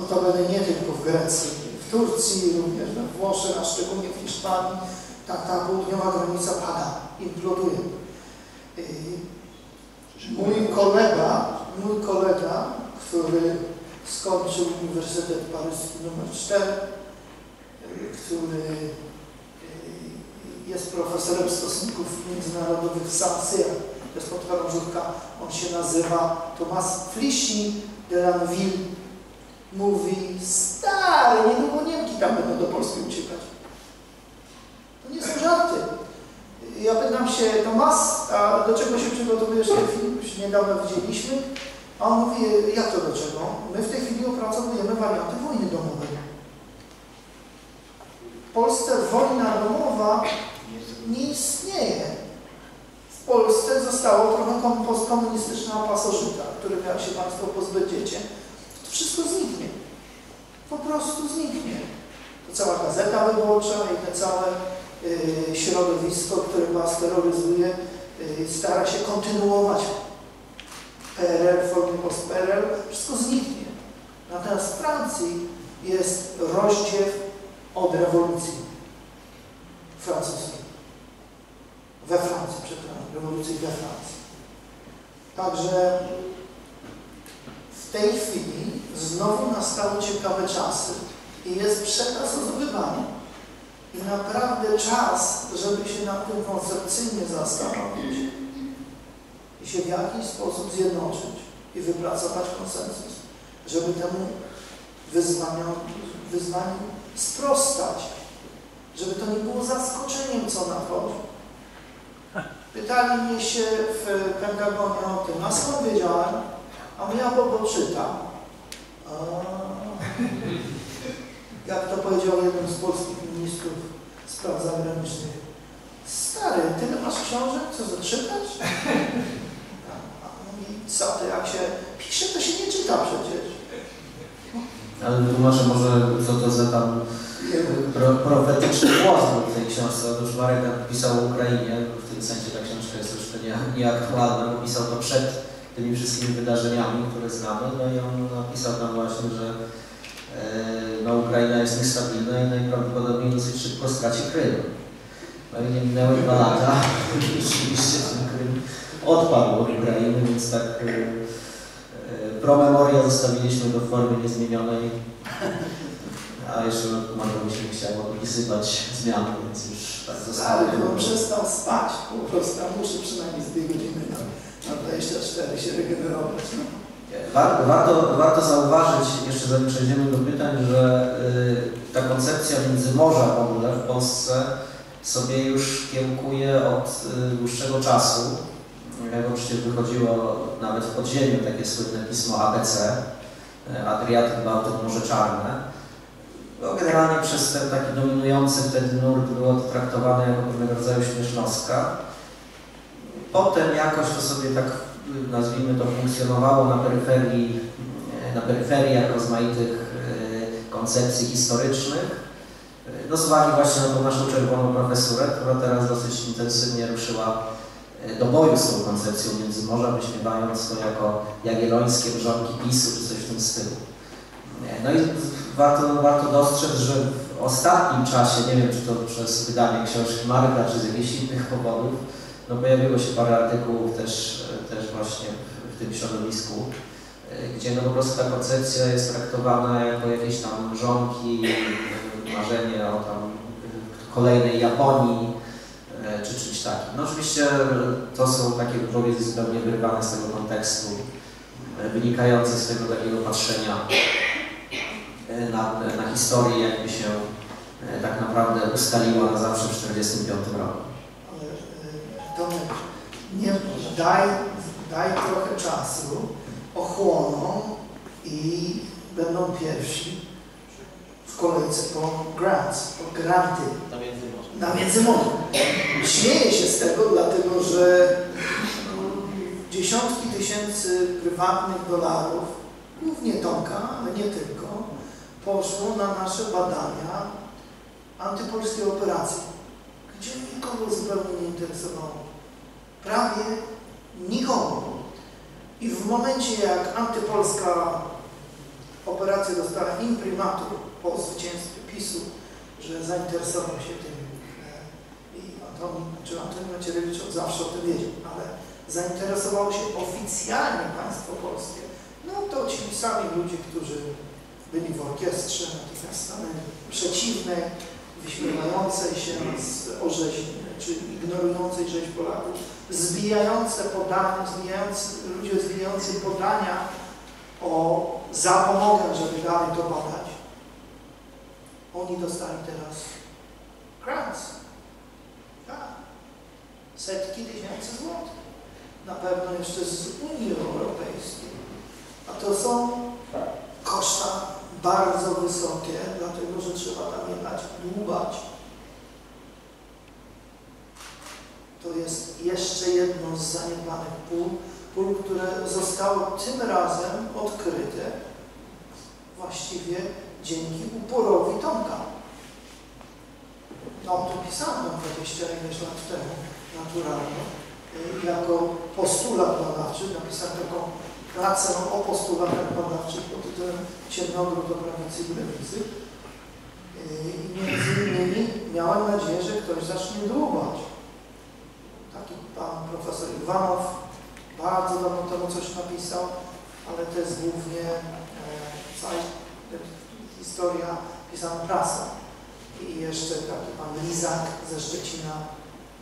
No to będę nie tylko w Grecji, w Turcji, również we Włoszech, a szczególnie w Hiszpanii, ta, ta południowa granica pada, imploduje. Mój kolega, mój kolega, który skończył Uniwersytet Paryski numer cztery, który jest profesorem stosunków międzynarodowych w Saint-Cyr, to jest podkładam żurka, on się nazywa Tomasz Flichy de Lanville, mówi, stary, niedługo Niemki tam będą do Polski uciekać. To nie są żarty. Ja pytam się, Tomasz, a do czego się przygotowujesz ten film? Już niedawno widzieliśmy. A on mówi, jak to do czego? My w tej chwili opracowujemy warianty wojny domowej. W Polsce wojna domowa nie istnieje. W Polsce zostało trochę postkomunistyczna pasożyta, którego jak się Państwo pozbycie, to wszystko zniknie. Po prostu zniknie. To cała gazeta wyborcza i te całe Yy, środowisko, które was terroryzuje, yy, stara się kontynuować P R L, formie post-P R L, wszystko zniknie. Natomiast w Francji jest rozdziew od rewolucji francuskiej. We Francji, przepraszam, rewolucji we Francji. Także w tej chwili znowu nastały ciekawe czasy i jest przetrasowywanie. I naprawdę czas, żeby się nad tym koncepcyjnie zastanowić i się w jakiś sposób zjednoczyć i wypracować konsensus, żeby temu wyzwaniu, wyzwaniu sprostać, żeby to nie było zaskoczeniem, co nadchodzi. Pytali mnie się w Pentagonie o tym, a skąd wiedziałem? A ja bo poczytam. A... Jak to powiedział jeden z polskich ministrów spraw zagranicznych, stary, tyle masz książek, co zaczytać? I co ty, jak się pisze, to się nie czyta przecież. Ale tłumaczę może, co to za tam pro, profetyczny głos w tej książce. Otóż Marek pisał o Ukrainie, w tym sensie ta książka jest troszkę nieaktualna, bo pisał to przed tymi wszystkimi wydarzeniami, które znamy, no i on napisał tam właśnie, że no, Ukraina jest niestabilna i najprawdopodobniej dosyć szybko straci Krym. No i nie minęły dwa lata, rzeczywiście ten Krym odpadł od Ukrainy, więc tak e, promemoria zostawiliśmy do formy niezmienionej, a jeszcze może mi się chciało opisywać zmiany, więc już tak zostało. Ale on przestał spać, po prostu muszę przynajmniej z dwie godziny na dwadzieścia cztery się regenerować. Warto, warto, warto zauważyć, jeszcze zanim przejdziemy do pytań, że y, ta koncepcja Międzymorza w ogóle w Polsce sobie już kiełkuje od y, dłuższego czasu. Jak oczywiście wychodziło nawet w podziemiu takie słynne pismo A B C, Adriatyk, Bałtyk, Morze Czarne. No, generalnie przez ten taki dominujący wtedy nurt było to traktowane jako pewnego rodzaju śmiesznostka. Potem jakoś to sobie tak, nazwijmy to, funkcjonowało na peryferii, na peryferiach rozmaitych koncepcji historycznych. No z uwagi właśnie na tą naszą czerwoną profesurę, która teraz dosyć intensywnie ruszyła do boju z tą koncepcją Międzymorza, wyśmiewając to jako jagiellońskie wrzonki PiSu czy coś w tym stylu. No i warto, warto dostrzec, że w ostatnim czasie, nie wiem czy to przez wydanie książki Marka, czy z jakichś innych powodów, no pojawiło się parę artykułów też, też właśnie w tym środowisku, gdzie no po prostu ta koncepcja jest traktowana jako jakieś tam wrzonki, marzenie o tam kolejnej Japonii, czy czymś takim. No oczywiście to są takie wypowiedzi zupełnie wyrwane z tego kontekstu, wynikające z tego takiego patrzenia na, na historię, jakby się tak naprawdę ustaliła na zawsze w tysiąc dziewięćset czterdziestym piątym roku. Tomek, nie, daj, daj trochę czasu, ochłoną i będą pierwsi w kolejce po grants, po granty. Na Międzymorzu. Na Międzymorzu. Śmieję się z tego, dlatego że dziesiątki tysięcy prywatnych dolarów, głównie Tomka, ale nie tylko, poszło na nasze badania antypolskiej operacji, gdzie nikogo zupełnie nie interesowało. Prawie nikogo. I w momencie, jak antypolska operacja dostała imprimatur po zwycięstwie PiSu, że zainteresował się tym i Antoni, czy Antoni Macierewicz od zawsze o tym wiedział, ale zainteresowało się oficjalnie państwo polskie, no to ci sami ludzie, którzy byli w orkiestrze, natychmiast stanęli przeciwnej, wyśmiewającej się z orzeźni, czy ignorującej rzeź Polaków, zbijające podania, zbijające, ludzie zbijający podania o zapomogę, żeby dalej to badać. Oni dostali teraz grants. Tak. Setki tysięcy złotych. Na pewno jeszcze z Unii Europejskiej. A to są koszta bardzo wysokie, dlatego że trzeba tam jechać, dłubać. To jest jeszcze jedno z zaniedbanych pól, pól, które zostało tym razem odkryte właściwie dzięki uporowi Tomka. No, to pisano dwadzieścia ileś lat temu, naturalnie, jako postulat badawczy, napisał taką pracę o postulatach badawczych pod tytułem Ciemnogród do prawicy i lewicy. I między innymi miałem nadzieję, że ktoś zacznie dłubać. Taki pan profesor Iwanow bardzo dawno temu coś napisał, ale to jest głównie e, historia pisana prasą. I jeszcze taki pan Lizak ze Szczecina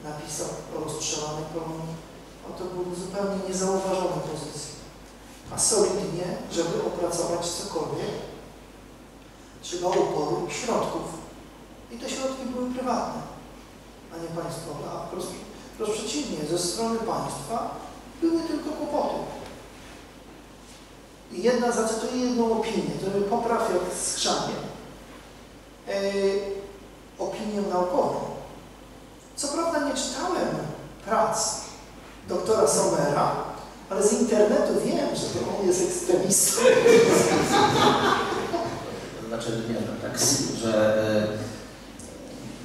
napisał o rozstrzelanych Polonii. O to były zupełnie niezauważone pozycje. A solidnie, żeby opracować cokolwiek, trzeba uporu i środków. I te środki były prywatne, a nie państwowe. A po prostu, po prostu przeciwnie, ze strony państwa były tylko kłopoty. I jedna, zacytuję jedną opinię, to by poprawił jak skrzanie. Yy, opinię naukową. Co prawda nie czytałem prac doktora Sommera, ale z internetu wiem, że to on jest ekstremistą. To znaczy, nie wiem, tak, że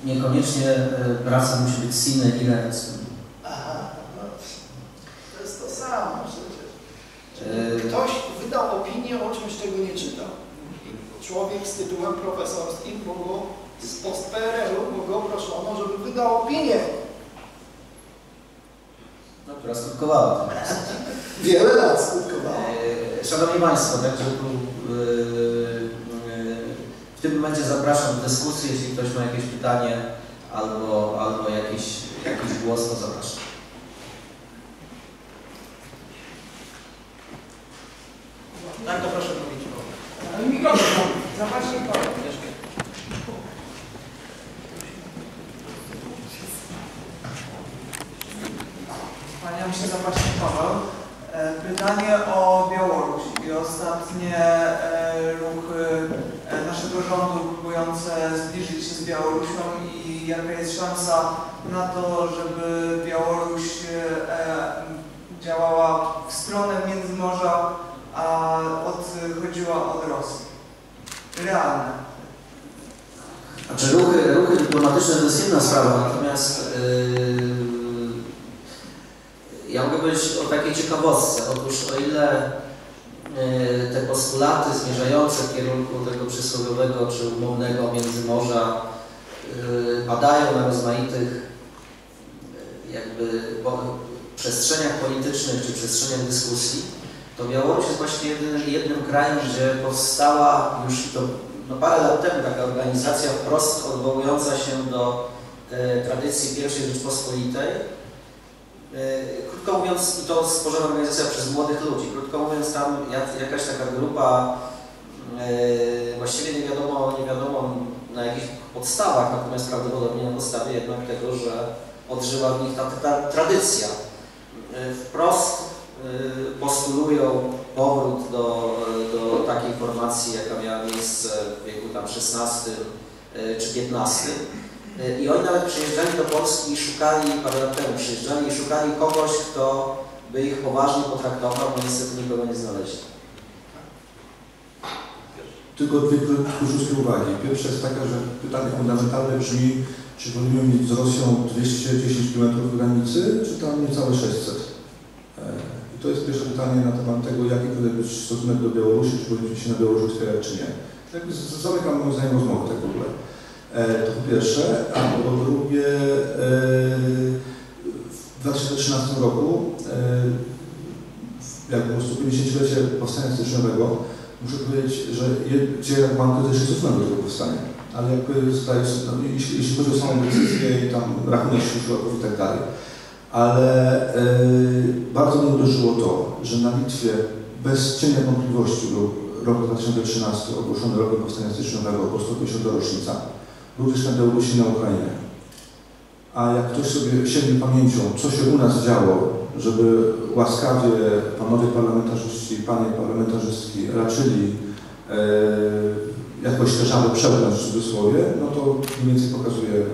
y, niekoniecznie y, praca musi być sine die sum. Aha, no, to jest to samo przecież. Y... Ktoś wydał opinię o czymś, czego nie czytał. Człowiek z tytułem profesorskim, bo go z post-P R L-u, bo go proszono, żeby wydał opinię. No, która skutkowała. Wiele lat skutkowała. E, szanowni Państwo, także tu, e, e, w tym momencie zapraszam do dyskusji. Jeśli ktoś ma jakieś pytanie albo, albo jakiś, jakiś głos, to zapraszam. Tak, to proszę mówić. Ale mikrofon, za Waszej porę. Ja myślę, że właśnie Paweł. Pytanie o Białoruś i i ostatnie ruchy naszego rządu próbujące zbliżyć się z Białorusią i jaka jest szansa na to, żeby Białoruś działała w stronę Międzymorza, a odchodziła od Rosji. Realne. Znaczy ruchy, ruchy dyplomatyczne to jest inna sprawa, natomiast yy, ja mogę powiedzieć o takiej ciekawostce. Otóż o ile yy, te postulaty zmierzające w kierunku tego przysłowiowego czy umownego Międzymorza yy, padają na rozmaitych yy, jakby bo, przestrzeniach politycznych czy przestrzeniach dyskusji, to Białoruś jest właśnie jednym, jednym krajem, gdzie powstała już to no parę lat temu taka organizacja wprost odwołująca się do e, tradycji pierwszej Rzeczpospolitej. E, krótko mówiąc, i to stworzona organizacja przez młodych ludzi, krótko mówiąc tam jak, jakaś taka grupa, e, właściwie nie wiadomo, nie wiadomo na jakich podstawach, natomiast prawdopodobnie na podstawie jednak tego, że odżyła w nich ta, ta tradycja. E, wprost e, postulują powrót do, do takiej formacji, jaka miała miejsce w wieku tam szesnastym czy piętnastym. I oni nawet przyjeżdżali do Polski i szukali, parę lat temu przyjeżdżali i szukali kogoś, kto by ich poważnie potraktował, bo niestety nikogo nie znaleźli. Tylko dwie krótkie uwagi. Pierwsza jest taka, że pytanie fundamentalne brzmi, czy wolimy mieć z Rosją dwieście dziesięć kilometrów granicy, czy tam niecałe sześćset? To jest pierwsze pytanie na temat tego, jaki powinien być stosunek do Białorusi, czy powinniśmy się na Białorusi otwierać, czy nie. Jakby zamykam moim zdaniem rozmowę tak w ogóle. E, to po pierwsze, a po drugie, e, w dwa tysiące trzynastym roku, e, jak po prostu pięćdziesięciolecie powstania styczniowego, muszę powiedzieć, że je, gdzie jak mam, to też jest stosunek do tego powstania. Ale jakby zostaje, jeśli, jeśli chodzi o samą decyzję i tam rachunek środków i tak dalej. Ale y, bardzo mnie uderzyło to, że na Litwie bez cienia wątpliwości był rok dwa tysiące trzynasty ogłoszony rokiem powstania styczniowego, po sto pięćdziesiąta rocznica, również na Białorusi i na Ukrainie. A jak ktoś sobie sięgnie pamięcią, co się u nas działo, żeby łaskawie panowie parlamentarzyści, panie parlamentarzystki raczyli y, jakoś te żaby przełknąć w cudzysłowie, no to mniej więcej pokazuje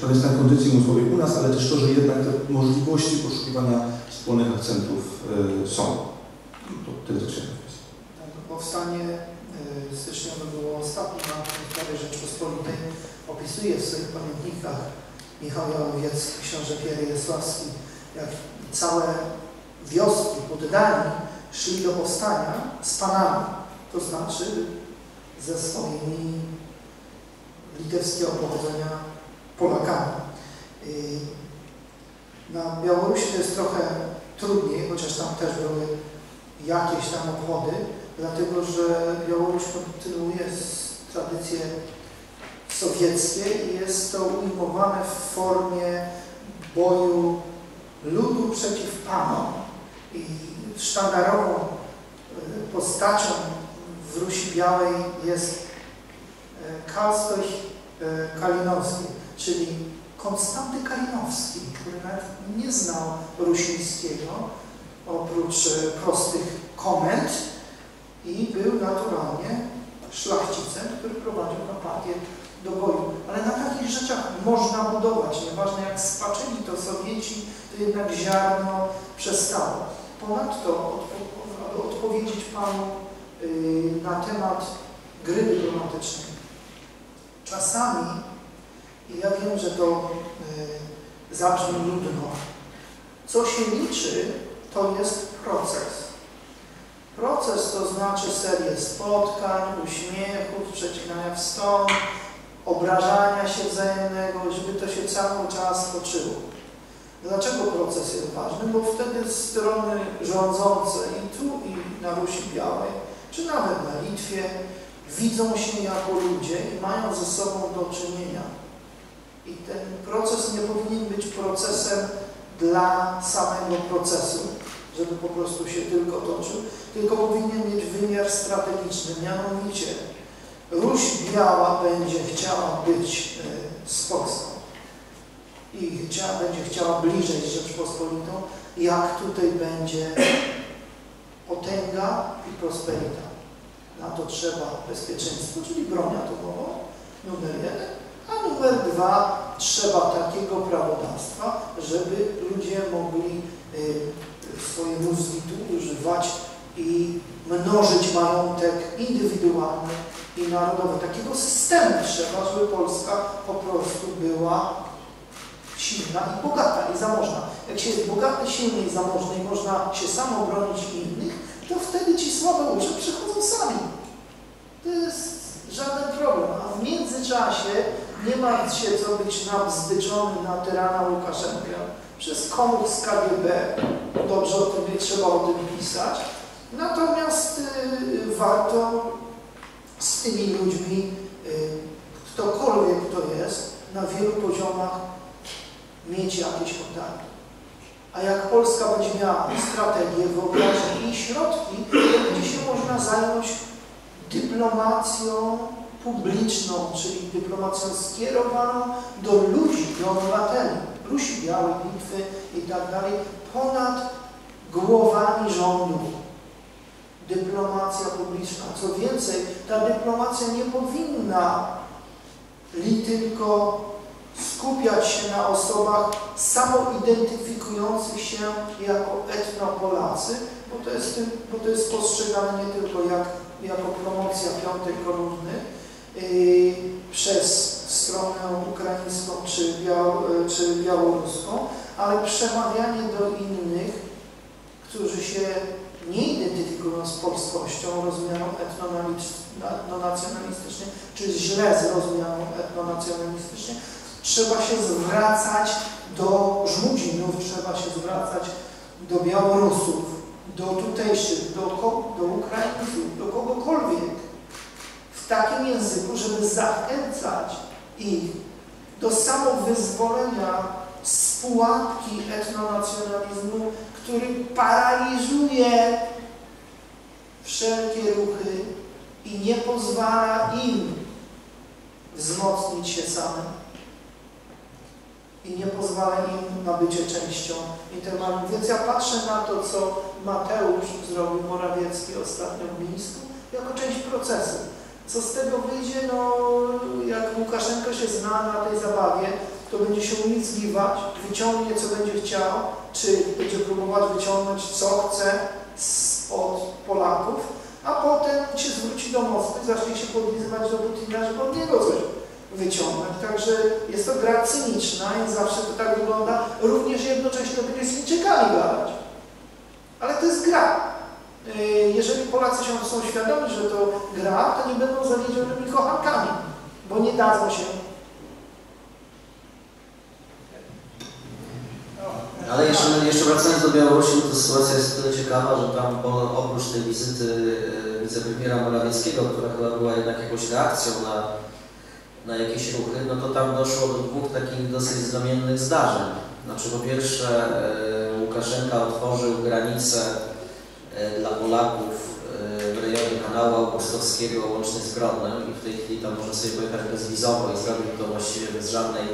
pewien stan kondycji umysłowej u nas, ale też to, że jednak te możliwości poszukiwania wspólnych akcentów y, są. To tyle, co się mówi. Powstanie y, styczniowe było ostatnim aktem w sprawie Rzeczpospolitej. Opisuje w swoich pamiętnikach Michał Wolejka, książę Pierre Jesławski, jak całe wioski pod Danii szli do powstania z panami, to znaczy ze swoimi litewskiego pochodzenia Polakami. Na Białorusi to jest trochę trudniej, chociaż tam też były jakieś tam obchody, dlatego że Białoruś kontynuuje tradycję sowieckie i jest to ujmowane w formie boju ludu przeciw panom. I sztandarową postacią w Rusi Białej jest Konstanty Kalinowski, czyli Konstanty Kalinowski, który nawet nie znał rusińskiego, oprócz prostych komend, i był naturalnie szlachcicem, który prowadził kampanię do boju. Ale na takich rzeczach można budować, nieważne jak spaczyli to Sowieci, to jednak ziarno przestało. Ponadto, aby odpowiedzieć Panu na temat gry dyplomatycznej, czasami, i ja wiem, że to y, zabrzmi nudno, co się liczy, to jest proces. Proces to znaczy serię spotkań, uśmiechów, przecinania wstąp, obrażania się wzajemnego, żeby to się cały czas toczyło. Dlaczego proces jest ważny? Bo wtedy strony rządzące i tu, i na Rusi Białej, czy nawet na Litwie, widzą się jako ludzie i mają ze sobą do czynienia. I ten proces nie powinien być procesem dla samego procesu, żeby po prostu się tylko toczył, tylko powinien mieć wymiar strategiczny. Mianowicie Ruś Biała będzie chciała być y, z Polską i chciała, będzie chciała bliżej z Rzeczpospolitą, jak tutaj będzie potęga i prosperita. Na to trzeba bezpieczeństwo, czyli broń atomową, numer jeden, a numer dwa, trzeba takiego prawodawstwa, żeby ludzie mogli y, swoje mózgi tu używać i mnożyć majątek indywidualny i narodowy. Takiego systemu trzeba, żeby Polska po prostu była silna i bogata i zamożna. Jak się jest bogaty, silny i zamożny i można się samo bronić innych, to wtedy ci słabeucze przychodzą sami. To jest żaden problem. A w międzyczasie nie martw się, co być nawzdyczony na tyrana Łukaszenkę przez komuś z K G B. Dobrze o tym nie trzeba o tym pisać. Natomiast y, warto z tymi ludźmi, y, ktokolwiek to jest, na wielu poziomach mieć jakieś oddanie. A jak Polska będzie miała strategię, wyobraźnię i środki, to będzie się można zająć dyplomacją publiczną, czyli dyplomacją skierowaną do ludzi, do obywateli, Rusi Białej, Litwy i tak dalej, ponad głowami rządu. Dyplomacja publiczna. Co więcej, ta dyplomacja nie powinna li tylko skupiać się na osobach samoidentyfikujących się jako etnopolacy, bo to jest, bo to jest postrzegane nie tylko jak, jako promocja piątej kolumny yy, przez stronę ukraińską czy, biał, czy białoruską, ale przemawianie do innych, którzy się nie identyfikują z polskością rozumianą etnonacjonalistycznie, czy źle zrozumianą etnonacjonalistycznie, trzeba się zwracać do Żmudzinów, trzeba się zwracać do Białorusów, do tutejszych, do, do Ukraińców, do kogokolwiek w takim języku, żeby zachęcać ich do samowyzwolenia z pułapki etnonacjonalizmu, który paraliżuje wszelkie ruchy i nie pozwala im wzmocnić się samym i nie pozwala im na bycie częścią Intermarium. Więc ja patrzę na to, co Mateusz zrobił Morawiecki ostatnio w Mińsku, jako część procesu. Co z tego wyjdzie? No, jak Łukaszenko się zna na tej zabawie, to będzie się umizgiwać, wyciągnie co będzie chciał, czy będzie próbować wyciągnąć co chce od Polaków, a potem się zwróci do Moskwy i zacznie się podlizywać do Putina, żeby od niego coś wyciągnąć. Także jest to gra cyniczna i zawsze to tak wygląda, również jednocześnie będzie z Chińczykami gadać. Ale to jest gra. Jeżeli Polacy się są świadomi, że to gra, to nie będą zawiedzionymi kochankami, bo nie dadzą się. Ale jeszcze, jeszcze wracając do Białorusi, to sytuacja jest tyle ciekawa, że tam po, oprócz tej wizyty wicepremiera Morawieckiego, która chyba była jednak jakąś reakcją na, na jakieś ruchy, no to tam doszło do dwóch takich dosyć znamiennych zdarzeń. Znaczy po pierwsze Łukaszenka otworzył granicę dla Polaków w rejonie kanału augustowskiego łącznie z Grodnem i w tej chwili tam można sobie pojechać bezwizowo i zrobił to właściwie bez żadnej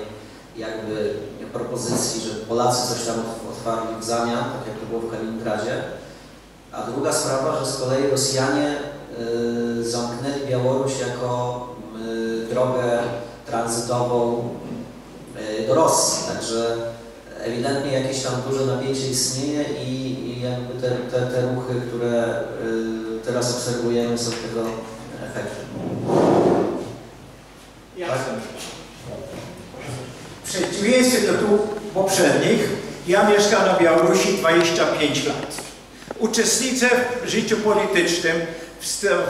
jakby propozycji, że Polacy coś tam otwarli w zamian, tak jak to było w Kaliningradzie. A druga sprawa, że z kolei Rosjanie y, zamknęli Białoruś jako y, drogę tranzytową y, do Rosji. Także ewidentnie jakieś tam duże napięcie istnieje i, i jakby te, te, te ruchy, które y, teraz obserwujemy, są tego efektem. Tak? W przeciwieństwie do tu poprzednich, ja mieszkam na Białorusi dwadzieścia pięć lat. Uczestniczę w życiu politycznym,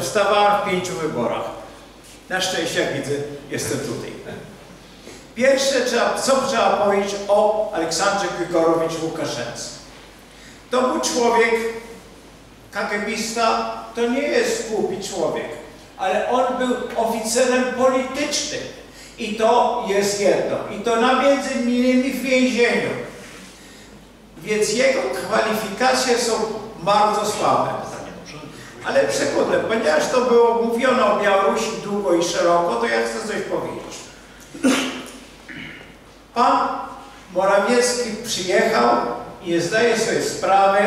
wstawałem w pięciu wyborach. Na szczęście, jak widzę, jestem tutaj. Pierwsze, trzeba, co trzeba powiedzieć o Aleksandrze Grigorowicz Łukaszence. To był człowiek, kagebista, to nie jest głupi człowiek, ale on był oficerem politycznym. I to jest jedno. I to na między innymi w więzieniu. Więc jego kwalifikacje są bardzo słabe. Ale przekonam, ponieważ to było mówione o Białorusi długo i szeroko, to ja chcę coś powiedzieć. Pan Morawiecki przyjechał i nie zdaje sobie sprawy,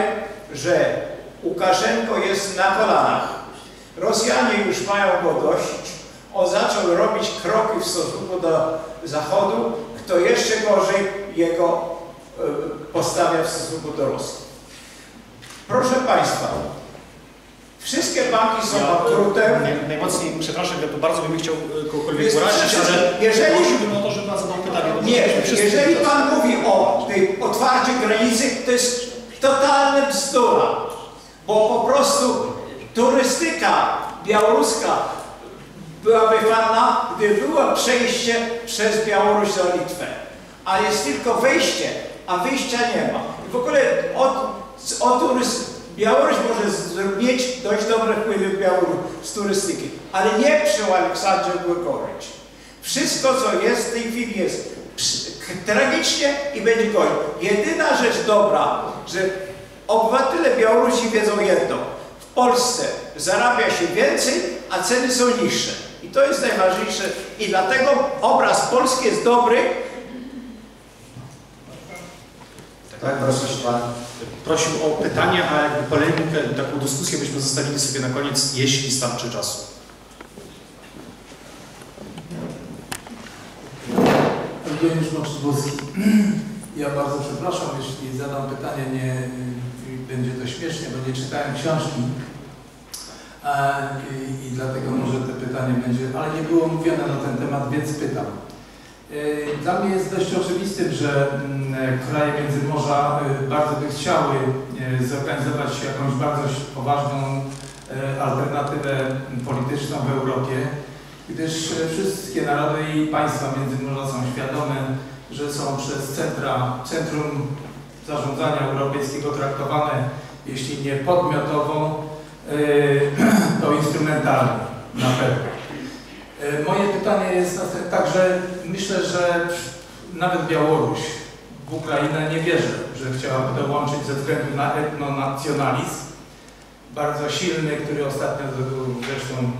że Łukaszenko jest na kolanach. Rosjanie już mają go dość. On zaczął robić kroki w stosunku do Zachodu. Kto jeszcze gorzej jego postawia w stosunku do Rosji. Proszę Państwa, wszystkie banki są bankrutem. Ja, najmocniej, przepraszam, ja to bardzo bym chciał kogokolwiek urazić, że jeżeli prosiłbym o to, żeby Pan zadał pytanie. Nie, jeżeli Pan mówi o tej otwarciu granicy, to jest totalna bzdura, bo po prostu turystyka białoruska byłaby fajna, gdyby było przejście przez Białoruś do Litwę, a jest tylko wejście, a wyjścia nie ma. I w ogóle od, od turystyki Białoruś może mieć dość dobre wpływy Białoruś z turystyki, ale nie przy Aleksandrze Łukaszenko. Wszystko, co jest w tej chwili, jest tragicznie i będzie gorzej. Jedyna rzecz dobra, że obywatele Białorusi wiedzą jedno. W Polsce zarabia się więcej, a ceny są niższe. I to jest najważniejsze. I dlatego obraz Polski jest dobry. Tak, proszę Pan. Prosił o pytanie, a jakby polemikę, taką dyskusję byśmy zostawili sobie na koniec, jeśli starczy czasu. Ja bardzo przepraszam, jeśli zadam pytanie, nie będzie to śmiesznie, bo nie czytałem książki i, i dlatego może to pytanie będzie, ale nie było mówione na ten temat, więc pytam. Dla mnie jest dość oczywistym, że kraje Międzymorza bardzo by chciały zorganizować jakąś bardzo poważną alternatywę polityczną w Europie, gdyż wszystkie narody i państwa Międzymorza są świadome, że są przez centra, Centrum Zarządzania Europejskiego traktowane, jeśli nie podmiotowo, to instrumentalnie na pewno. Moje pytanie jest także, myślę, że nawet Białoruś w Ukrainę nie wierzę, że chciałaby dołączyć ze względu na etnonacjonalizm, bardzo silny, który ostatnio zresztą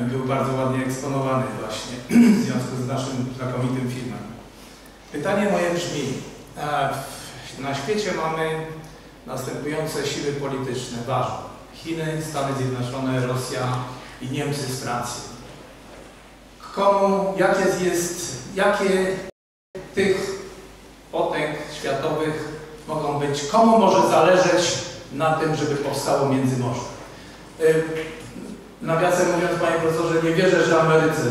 był bardzo ładnie eksponowany właśnie w związku z naszym znakomitym filmem. Pytanie moje brzmi, na świecie mamy następujące siły polityczne ważne. Chiny, Stany Zjednoczone, Rosja i Niemcy z Francji. Komu, jakie jest, jakie tych potęg światowych mogą być, komu może zależeć na tym, żeby powstało Międzymorze? Nawiasem mówiąc, Panie Profesorze, nie wierzę, że Ameryce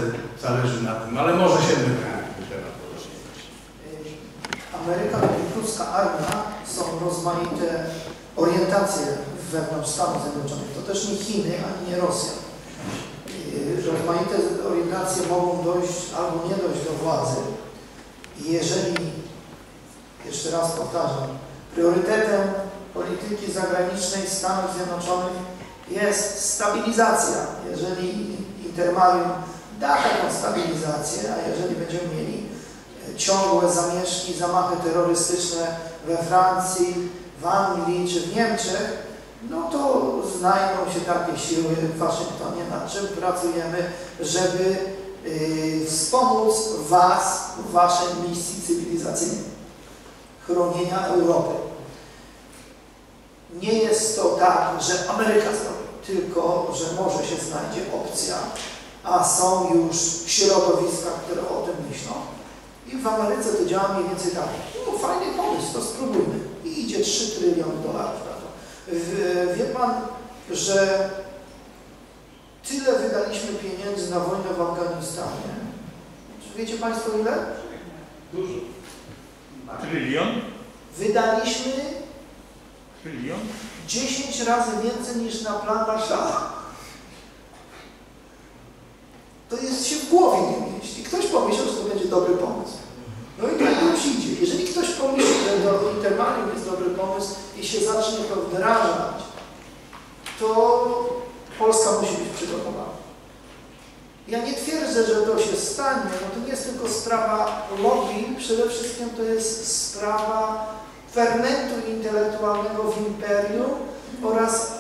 zależy na tym, ale może się mylę. Ameryka i pruska armia są rozmaite orientacje wewnątrz Stanów Zjednoczonych. To też nie Chiny, ani nie Rosja. Rozmaite orientacje mogą dojść albo nie dojść do władzy. I jeżeli, jeszcze raz powtarzam, priorytetem polityki zagranicznej Stanów Zjednoczonych jest stabilizacja. Jeżeli Intermarium da taką stabilizację, a jeżeli będziemy mieli ciągłe zamieszki, zamachy terrorystyczne we Francji, w Anglii czy w Niemczech, no to znajdą się takie siły w Waszyngtonie, nad czym pracujemy, żeby y, wspomóc Was w Waszej misji cywilizacyjnej, chronienia Europy. Nie jest to tak, że Ameryka zrobi, tylko że może się znajdzie opcja, a są już środowiska, które o tym myślą. I w Ameryce to działa mniej więcej tak, no fajny pomysł, to spróbujmy. I idzie trzy tryliony dolarów. Wie Pan, że tyle wydaliśmy pieniędzy na wojnę w Afganistanie. Czy wiecie Państwo ile? Dużo. Trylion? Wydaliśmy Trylion? dziesięć razy więcej niż na plan Marszala. To jest się w głowie nie mieści. Ktoś pomyślał, że to będzie dobry pomysł. No i tak już idzie. Jeżeli ktoś pomyśli, że do Intermarium jest dobry pomysł i się zacznie to wdrażać, to Polska musi być przygotowana. Ja nie twierdzę, że to się stanie, bo to nie jest tylko sprawa lobby, przede wszystkim to jest sprawa fermentu intelektualnego w imperium oraz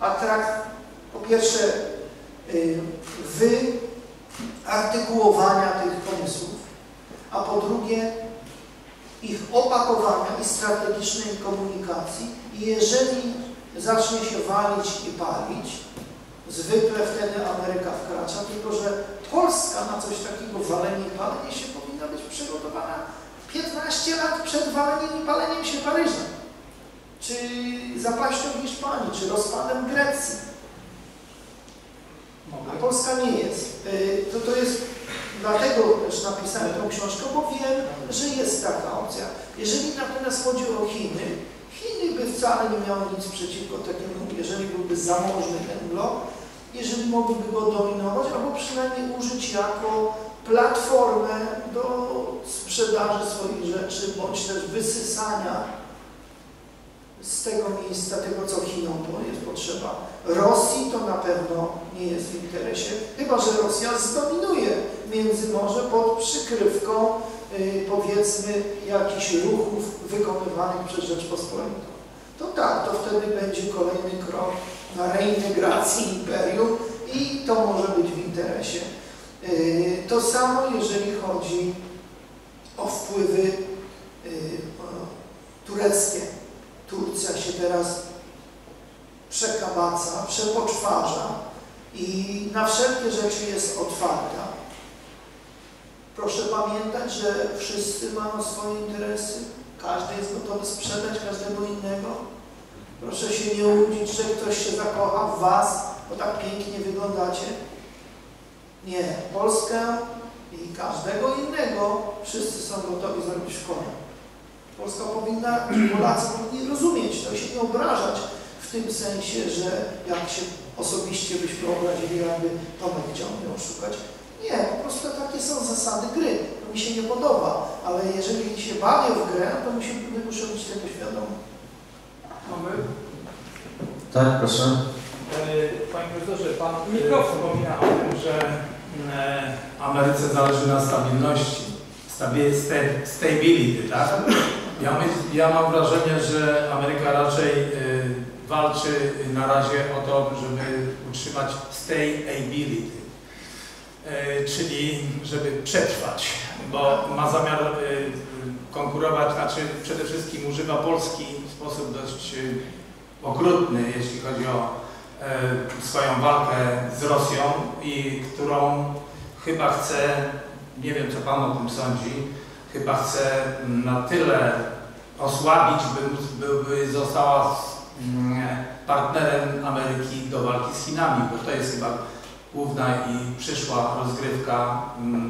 atrakt, po pierwsze, wyartykułowania tych pomysłów, a po drugie ich opakowania i strategicznej komunikacji. I jeżeli zacznie się walić i palić, zwykle wtedy Ameryka wkracza, tylko że Polska na coś takiego walenie i palenie się powinna być przygotowana piętnaście lat przed waleniem i paleniem się Paryża, czy zapaścią Hiszpanii, czy rozpadem Grecji. A Polska nie jest. To, to jest dlatego też napisałem tą książkę, bo wiem, że jest taka opcja. Jeżeli natomiast chodzi o Chiny, Chiny by wcale nie miały nic przeciwko takiemu, jeżeli byłby zamożny ten blok, jeżeli mogłyby go dominować, albo przynajmniej użyć jako platformę do sprzedaży swoich rzeczy, bądź też wysysania z tego miejsca tego, co Chinom jest potrzeba. Rosji to na pewno nie jest w interesie, chyba że Rosja zdominuje Międzymorze pod przykrywką yy, powiedzmy jakichś ruchów wykonywanych przez Rzeczpospolitą. To tak, to wtedy będzie kolejny krok na reintegracji imperium i to może być w interesie. Yy, to samo jeżeli chodzi o wpływy yy, tureckie. Turcja się teraz przekabaca, przepoczwarza i na wszelkie rzeczy jest otwarta. Proszę pamiętać, że wszyscy mają swoje interesy, każdy jest gotowy sprzedać każdego innego. Proszę się nie łudzić, że ktoś się zakocha w was, bo tak pięknie wyglądacie. Nie, Polskę i każdego innego wszyscy są gotowi zrobić w konia. Polska powinna, Polacy powinni rozumieć to, się nie obrażać w tym sensie, że jak się osobiście byśmy obrazili, jakby Tomek chciał mnie oszukać. Nie, po prostu takie są zasady gry. To mi się nie podoba, ale jeżeli się bawię w grę, to my musimy być tego świadomi. Mamy? Tak, proszę. Panie profesorze, pan Mikrofon. wspomina o tym, że Ameryce zależy na stabilności. Stability, tak? Ja, my, ja mam wrażenie, że Ameryka raczej y, walczy na razie o to, żeby utrzymać stability, y, czyli żeby przetrwać, bo ma zamiar y, konkurować, znaczy przede wszystkim używa Polski w sposób dość y, okrutny, jeśli chodzi o y, swoją walkę z Rosją i którą chyba chce. Nie wiem, co pan o tym sądzi. Chyba chce na tyle osłabić, by, by została partnerem Ameryki do walki z Chinami, bo to jest chyba główna i przyszła rozgrywka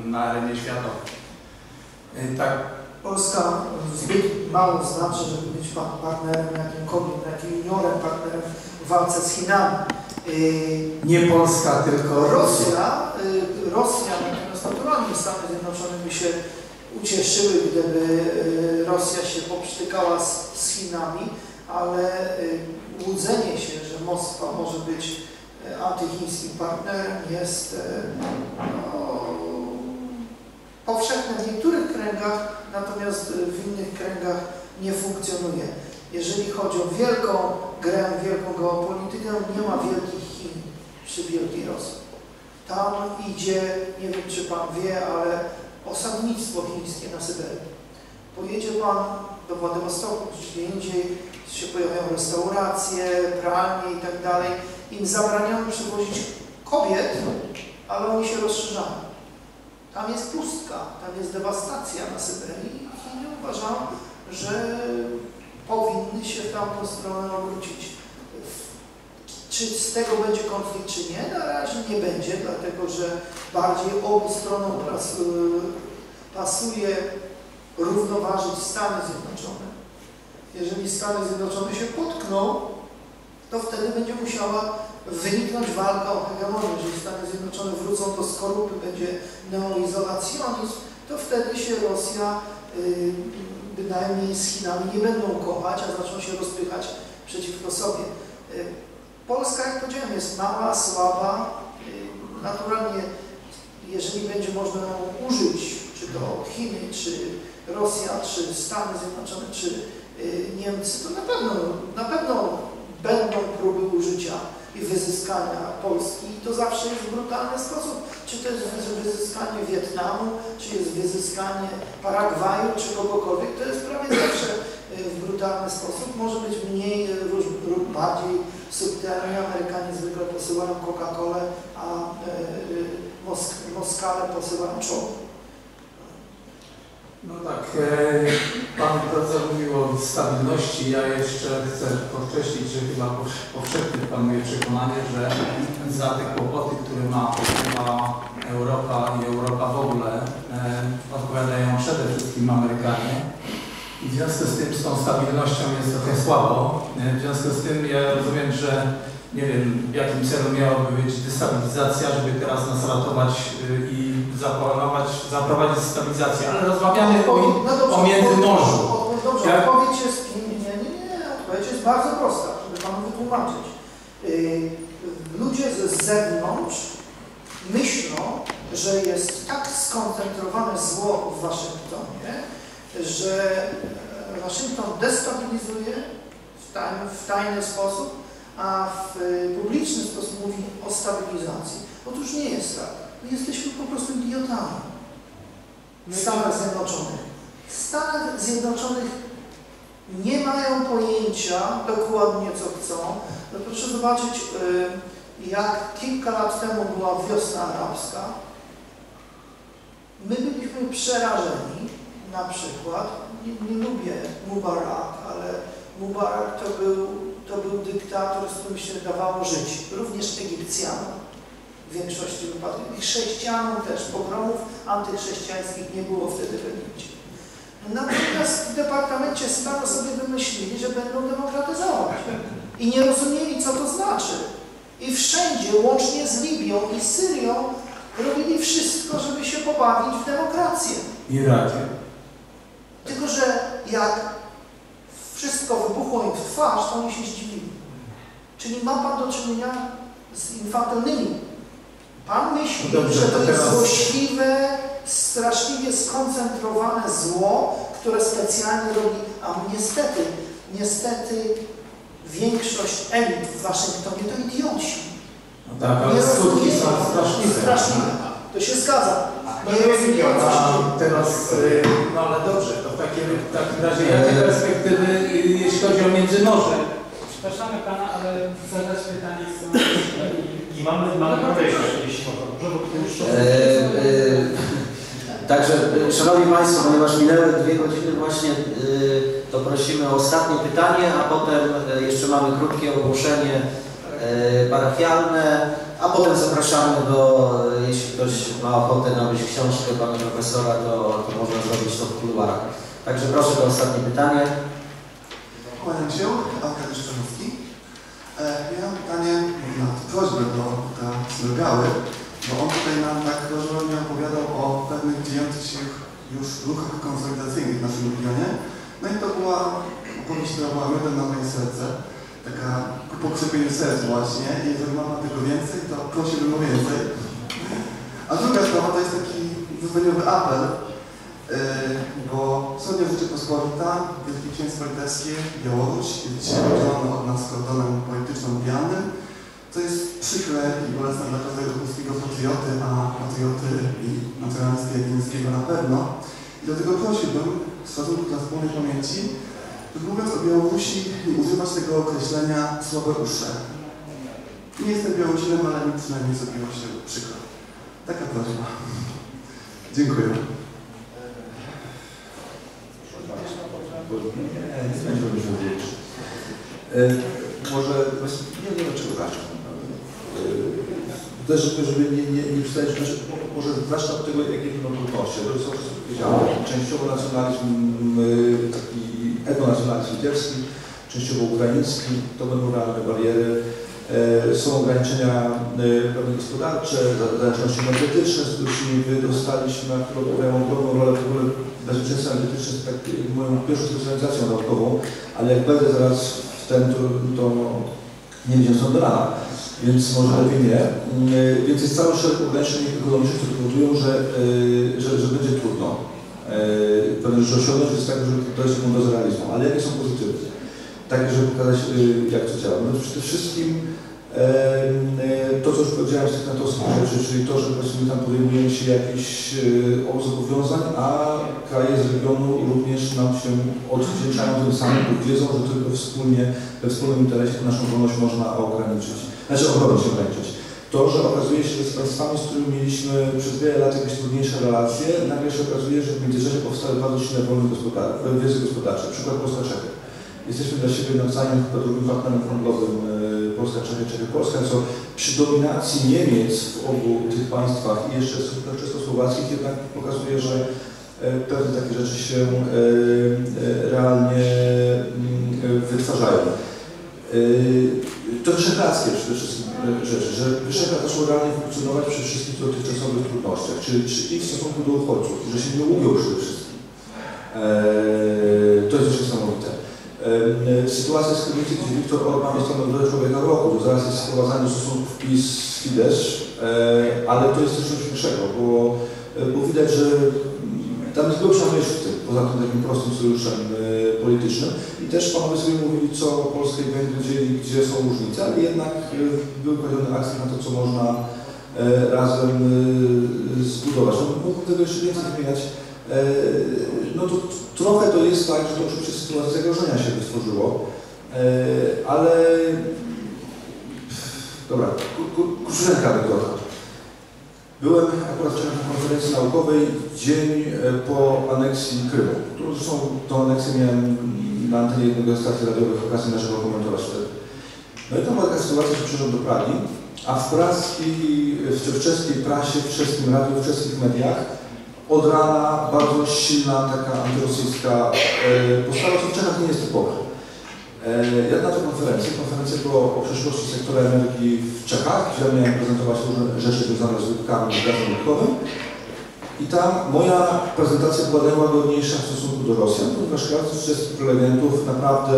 na arenie światowej. Tak. Polska zbyt mało znaczy, żeby być partnerem jakimkolwiek, jakim juniorem partnerem w walce z Chinami. Nie Polska, tylko Rosja. Rosja naturalnie Stany Zjednoczone by się ucieszyły, gdyby Rosja się poprztykała z, z Chinami, ale łudzenie się, że Moskwa może być antychińskim partnerem jest no, powszechne w niektórych kręgach, natomiast w innych kręgach nie funkcjonuje. Jeżeli chodzi o wielką grę, wielką geopolitykę, nie ma wielkich Chin przy wielkiej Rosji. Tam idzie, nie wiem czy pan wie, ale osadnictwo chińskie na Syberii. Pojedzie pan do Władywostoku, gdzie indziej się pojawiają restauracje, pralnie i tak dalej. Im zabraniono przywozić kobiet, ale oni się rozszerzają. Tam jest pustka, tam jest dewastacja na Syberii i Chiny uważam, że powinny się w tamtą stronę obrócić. Czy z tego będzie konflikt, czy nie? Na razie nie będzie, dlatego że bardziej obu stronom pasuje równoważyć Stany Zjednoczone. Jeżeli Stany Zjednoczone się potkną, to wtedy będzie musiała wyniknąć walka o hegemonię. Jeżeli Stany Zjednoczone wrócą do skorupy, będzie neoizolacjonizm, to wtedy się Rosja yy, bynajmniej z Chinami nie będą kochać, a zaczną się rozpychać przeciwko sobie. Yy, Polska, jak powiedziałem, jest mała, słaba. Naturalnie, jeżeli będzie można ją użyć, czy to Chiny, czy Rosja, czy Stany Zjednoczone, czy Niemcy, to na pewno, na pewno będą próby użycia i wyzyskania Polski. I to zawsze jest w brutalny sposób. Czy to jest wyzyskanie Wietnamu, czy jest wyzyskanie Paragwaju, czy kogokolwiek, to jest prawie zawsze w brutalny sposób, może być mniej lub bardziej subtelny. Amerykanie zwykle posyłają Coca-Colę, a Mosk Moskale posyłają czołg. No tak, Pan bardzo mówił o stabilności. Ja jeszcze chcę podkreślić, że chyba powszechnie panuje przekonanie, że za te kłopoty, które ma Europa i Europa w ogóle, odpowiadają przede wszystkim Amerykanie. I w związku z tym z tą stabilnością jest trochę słabo. W związku z tym ja rozumiem, że nie wiem, w jakim celu miałaby być destabilizacja, żeby teraz nas ratować i zaplanować, zaprowadzić stabilizację, ale rozmawiamy o, no dobrze, o Międzymorzu. Dobrze, jak... odpowiedź jest, nie, nie, nie, odpowiedź jest bardzo prosta, żeby Panu wytłumaczyć. Ludzie z zewnątrz myślą, że jest tak skoncentrowane zło w Waszyngtonie, że Waszyngton destabilizuje w tajny, w tajny sposób, a w publiczny sposób mówi o stabilizacji. Otóż nie jest tak. My jesteśmy po prostu idiotami w Stanach Zjednoczonych. W Stanach Zjednoczonych nie mają pojęcia dokładnie co chcą. No proszę zobaczyć, jak kilka lat temu była wiosna arabska. My byliśmy przerażeni, na przykład, nie, nie lubię Mubarak, ale Mubarak to był, to był dyktator, z którym się dawało żyć, również Egipcjanom. W większości wypadków. I chrześcijanom też, pogromów antychrześcijańskich nie było wtedy w Egipcie. Natomiast w Departamencie Stanu sobie wymyślili, że będą demokratyzować. I nie rozumieli, co to znaczy. I wszędzie, łącznie z Libią i Syrią, robili wszystko, żeby się pobawić w demokrację. Irakiem. Tylko że jak wszystko wybuchło im w twarz, to oni się zdziwili. Czyli ma Pan do czynienia z infantylnymi. Pan myśli, no dobrze, że to jest teraz... złośliwe, straszliwie skoncentrowane zło, które specjalnie robi, a niestety, niestety większość elit w Waszyngtonie to idioci. No tak, ale skutki są straszliwe. Straszliwe. To się zgadza. No nie jest idiota. Teraz, no ale dobrze, to w takim, w takim razie jakie perspektywy, jeśli chodzi o Międzymorze? Przepraszamy Pana, ale zadać pytanie są... I mamy podejście, jeśli można. Także, Szanowni Państwo, ponieważ minęły dwie godziny właśnie, to prosimy o ostatnie pytanie, a potem jeszcze mamy krótkie ogłoszenie parafialne, a potem zapraszamy do, jeśli ktoś ma ochotę nabyć książkę Pana Profesora, to, to można zrobić to w kuluarach. Także proszę o ostatnie pytanie. Kłaniam się, Arkadiusz Czarnowski. Miałem pytanie, na prośbę do Smyrgały, bo on tutaj nam tak rozrządnie opowiadał o pewnych dziejących się już ruchach konsolidacyjnych w naszym regionie. No i to była opowieść, która była miodem na moje serce, taka pokrzepienie serc właśnie. I jeżeli mam na tego więcej, to prosiłbym o więcej. A druga sprawa to jest taki wyzwolniowy apel, bo wschodnia Rzeczypospolita, Wielkie Księstwo Litewskie, Białoruś jest dzisiaj podzielone od nas kordonem polityczno-medialnym, co jest przykre i bolesne dla każdego polskiego patrioty, a patrioty i nacjonalisty Jagiellońskiego na pewno. I dlatego prosiłbym, w stosunku dla wspólnej pamięci, żeby mówiąc o Białorusi, nie używać tego określenia słabe usze. Nie jestem Białorusinem, ale mi przynajmniej zrobiło się przykro. Taka prośba. Dziękuję. Nie będziemy już wiedzieć. Może nie wiem, czego zacząć. Też, żeby nie, nie, nie wstać, znaczy, może zacznę od tego, jakie mam trudności. To jest to, co powiedziałem. Częściowo nacjonalizm, taki etnonacjonalizm litewski, częściowo ukraiński, to będą realne bariery. Są ograniczenia pewne gospodarcze, zależności energetyczne, z którymi wydostaliśmy, które odgrywają ogromną rolę w ogóle bezpieczeństwa energetyczne, tak moją pierwszą specjalizacją naukową, ale jak będę zaraz w ten, to, to nie będzie są do rana, więc może lepiej nie. Więc jest cały szereg ograniczeń ekonomicznych, które powodują, że, że, że będzie trudno. Pewnie, że osiągnąć jest tak, że to jest do zrealizmu, ale jakie są pozytywy? Tak, żeby pokazać, jak to działa. No, przede wszystkim To, co już powiedziałem z tych natowskich rzeczy, czyli to, że powiedzmy tam podejmujemy się jakichś zobowiązań, a kraje z regionu również nam się odwdzięczają tym samym, bo wiedzą, że tylko wspólnie, we wspólnym interesie naszą wolność można ograniczyć, znaczy obronić się ograniczyć. To, że okazuje się, że z państwami, z którymi mieliśmy przez wiele lat jakieś trudniejsze relacje, nagle się okazuje, że w Międzyrzeży powstały bardzo silne wolne więzy gospodarcze, przykład Polska-Czechy. Jesteśmy dla siebie nawzajem chyba drugim partnerem handlowym Polska-Czechy, Czechy-Polska, co przy dominacji Niemiec w obu tych państwach i jeszcze czechosłowackich jednak pokazuje, że pewne takie rzeczy się realnie wytwarzają. To wyszehradzkie przede wszystkim rzeczy, że Wyszehrad zaczął realnie funkcjonować przy wszystkich dotychczasowych trudnościach, czyli, czyli w stosunku do uchodźców, że się nie łubią przede wszystkim. Eee, to jest też niesamowite. Eee, sytuacja z Krynicy, gdzie Wiktor Orban jest stanowiony człowieka roku, to zaraz jest sprowadzanie stosunków PiS z Fidesz, eee, ale to jest też coś większego, bo, bo widać, że tam jest głębsza myśl w tym, poza tym takim prostym sojuszem y, politycznym. I też panowie sobie mówili, co Polska i Węgry dzieli, gdzie są różnice, ale jednak y, był kładziony akcent na to, co można y, razem y, zbudować. No, mogę tego jeszcze więcej wymieniać. Y, no to trochę to jest tak, że to oczywiście sytuacja zagrożenia się wytworzyło, y, ale... Dobra, kruszynka anegdota. Byłem akurat wczoraj na konferencji naukowej dzień po aneksji Krymu, którą zresztą tą aneksję miałem na antenie jednego z stacji radiowych okazji naszego komentować wtedy. No i tam była taka sytuacja, że przyszedłem do Pragi, a w praskiej, w czeskiej prasie, w czeskim radiu, w czeskich mediach od rana bardzo silna taka antyrosyjska postawa, co w Czechach nie jest typowa. Ja na tą konferencję, konferencja była o przyszłości sektora energii w Czechach, gdzie ja miałem prezentować różne rzeczy związane z łupkami i gazem łupkowym. I tam moja prezentacja była najłagodniejsza w stosunku do Rosjan, ponieważ każdy z wszystkich prelegentów naprawdę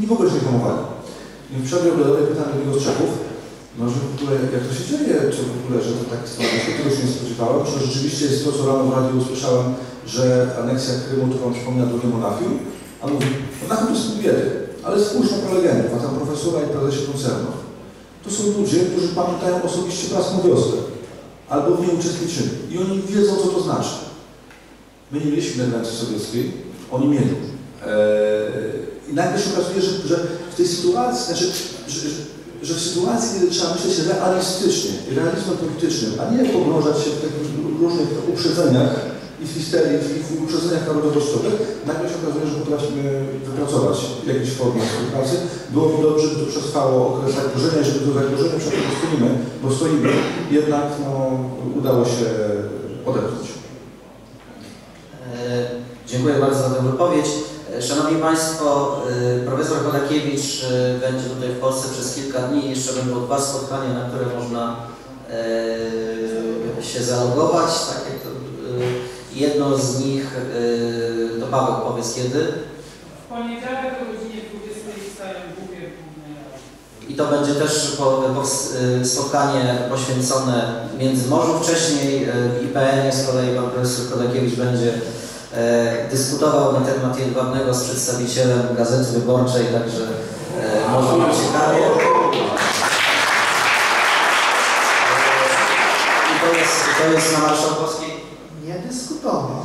nie w ogóle się nie hamowali. I w przerwie obradowej pytałem jednego z Czechów, no że w ogóle jak to się dzieje, czy w ogóle, że to tak stanowi, tego się nie spodziewałem, że rzeczywiście jest to, co rano w radiu usłyszałem, że aneksja Krymu to wam przypomina drugie Monachium, a mówi, Monachium to są biedy. Ale spójrz na prelegentów, a tam profesora i prezesie koncernów. To są ludzie, którzy pamiętają osobiście prasną wioskę, albo w niej uczestniczyli. I oni wiedzą, co to znaczy. My nie mieliśmy granicy sowieckiej, oni mieli. Eee, I nagle się okazuje, że, że w tej sytuacji, znaczy, że, że w sytuacji, kiedy trzeba myśleć realistycznie, realizmem politycznym, a nie pogrążać się w takich różnych uprzedzeniach i w histerii, i w uprzedzeniach narodowościowych, nagle się okazuje, że potrafimy wypracować jakieś formy współpracy. Byłoby dobrze, żeby to przetrwało okres zagrożenia, i żeby do zagrożenia przed tym stoimy, bo stoimy. Jednak no, udało się odepchnąć. E, dziękuję bardzo za tę wypowiedź. Szanowni Państwo, profesor Chodakiewicz będzie tutaj w Polsce przez kilka dni. Jeszcze będą dwa spotkania, na które można e, się zalogować. Tak jak to, e, jedno z nich, yy, to Paweł, powiedz kiedy? W poniedziałek o godzinie dwudziestej wstaję w głównej rady. I to będzie też po, po spotkanie poświęcone Międzymorzu. Wcześniej w I P N-ie z kolei pan profesor Chodakiewicz będzie e, dyskutował na temat jedwabnego z przedstawicielem Gazety Wyborczej, także e, może być ciekawie. I to jest, to jest na Marszałkowskiej. Nie dyskutował.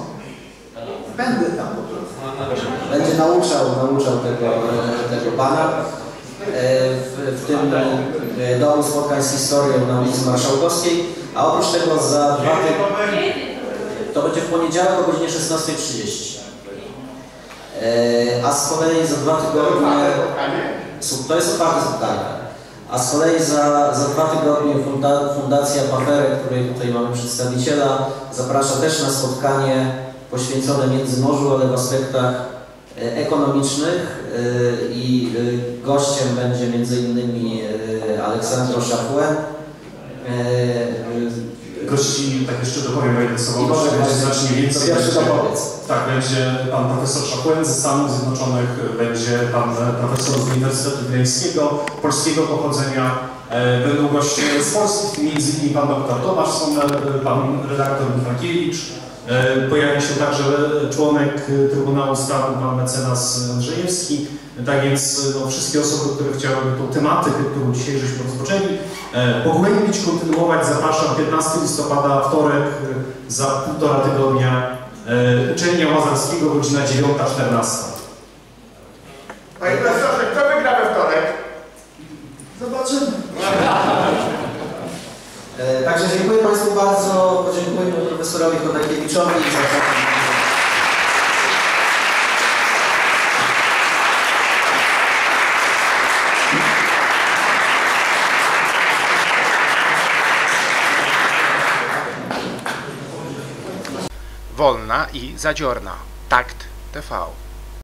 Będę tam po prostu. Będzie nauczał, nauczał tego, tego pana w, w tym domu spotkań z historią na ulicy Marszałkowskiej. A oprócz tego za dwa tygodnie, to będzie w poniedziałek o godzinie szesnastej trzydzieści. A z kolei za dwa tygodnie, to jest otwarte spotkanie. A z kolei za, za dwa tygodnie Fundacja Paferek, której tutaj mamy przedstawiciela, zaprasza też na spotkanie poświęcone Międzymorzu, ale w aspektach ekonomicznych i gościem będzie m.in. Aleksandr Szafłę. Gości, tak jeszcze dopowiem, bo jednym słowem, że będzie znacznie więcej. Pierwszy dopowiedz. Tak, będzie pan profesor Szapłędz ze Stanów Zjednoczonych, będzie pan profesor z Uniwersytetu Gdańskiego, polskiego pochodzenia, e, będą goście z Polski, między innymi pan doktor Tomasz Sommer, pan redaktor Michakiewicz, e, pojawi się także członek Trybunału Stanu, pan mecenas Andrzejewski, Tak więc no, wszystkie osoby, które chciałyby tą tematykę, którą dzisiaj żeśmy rozpoczęli, e, pogłębić, kontynuować, zapraszam piętnastego listopada, wtorek, e, za półtora tygodnia e, uczelnia Łazarskiego, godzina dziewiąta czternaście. Panie profesorze, kto wygra we wtorek? Zobaczymy. e, także dziękuję Państwu bardzo, podziękujemy profesorowi Chodakiewiczowi za Wolna i Zadziorna. Takt T V.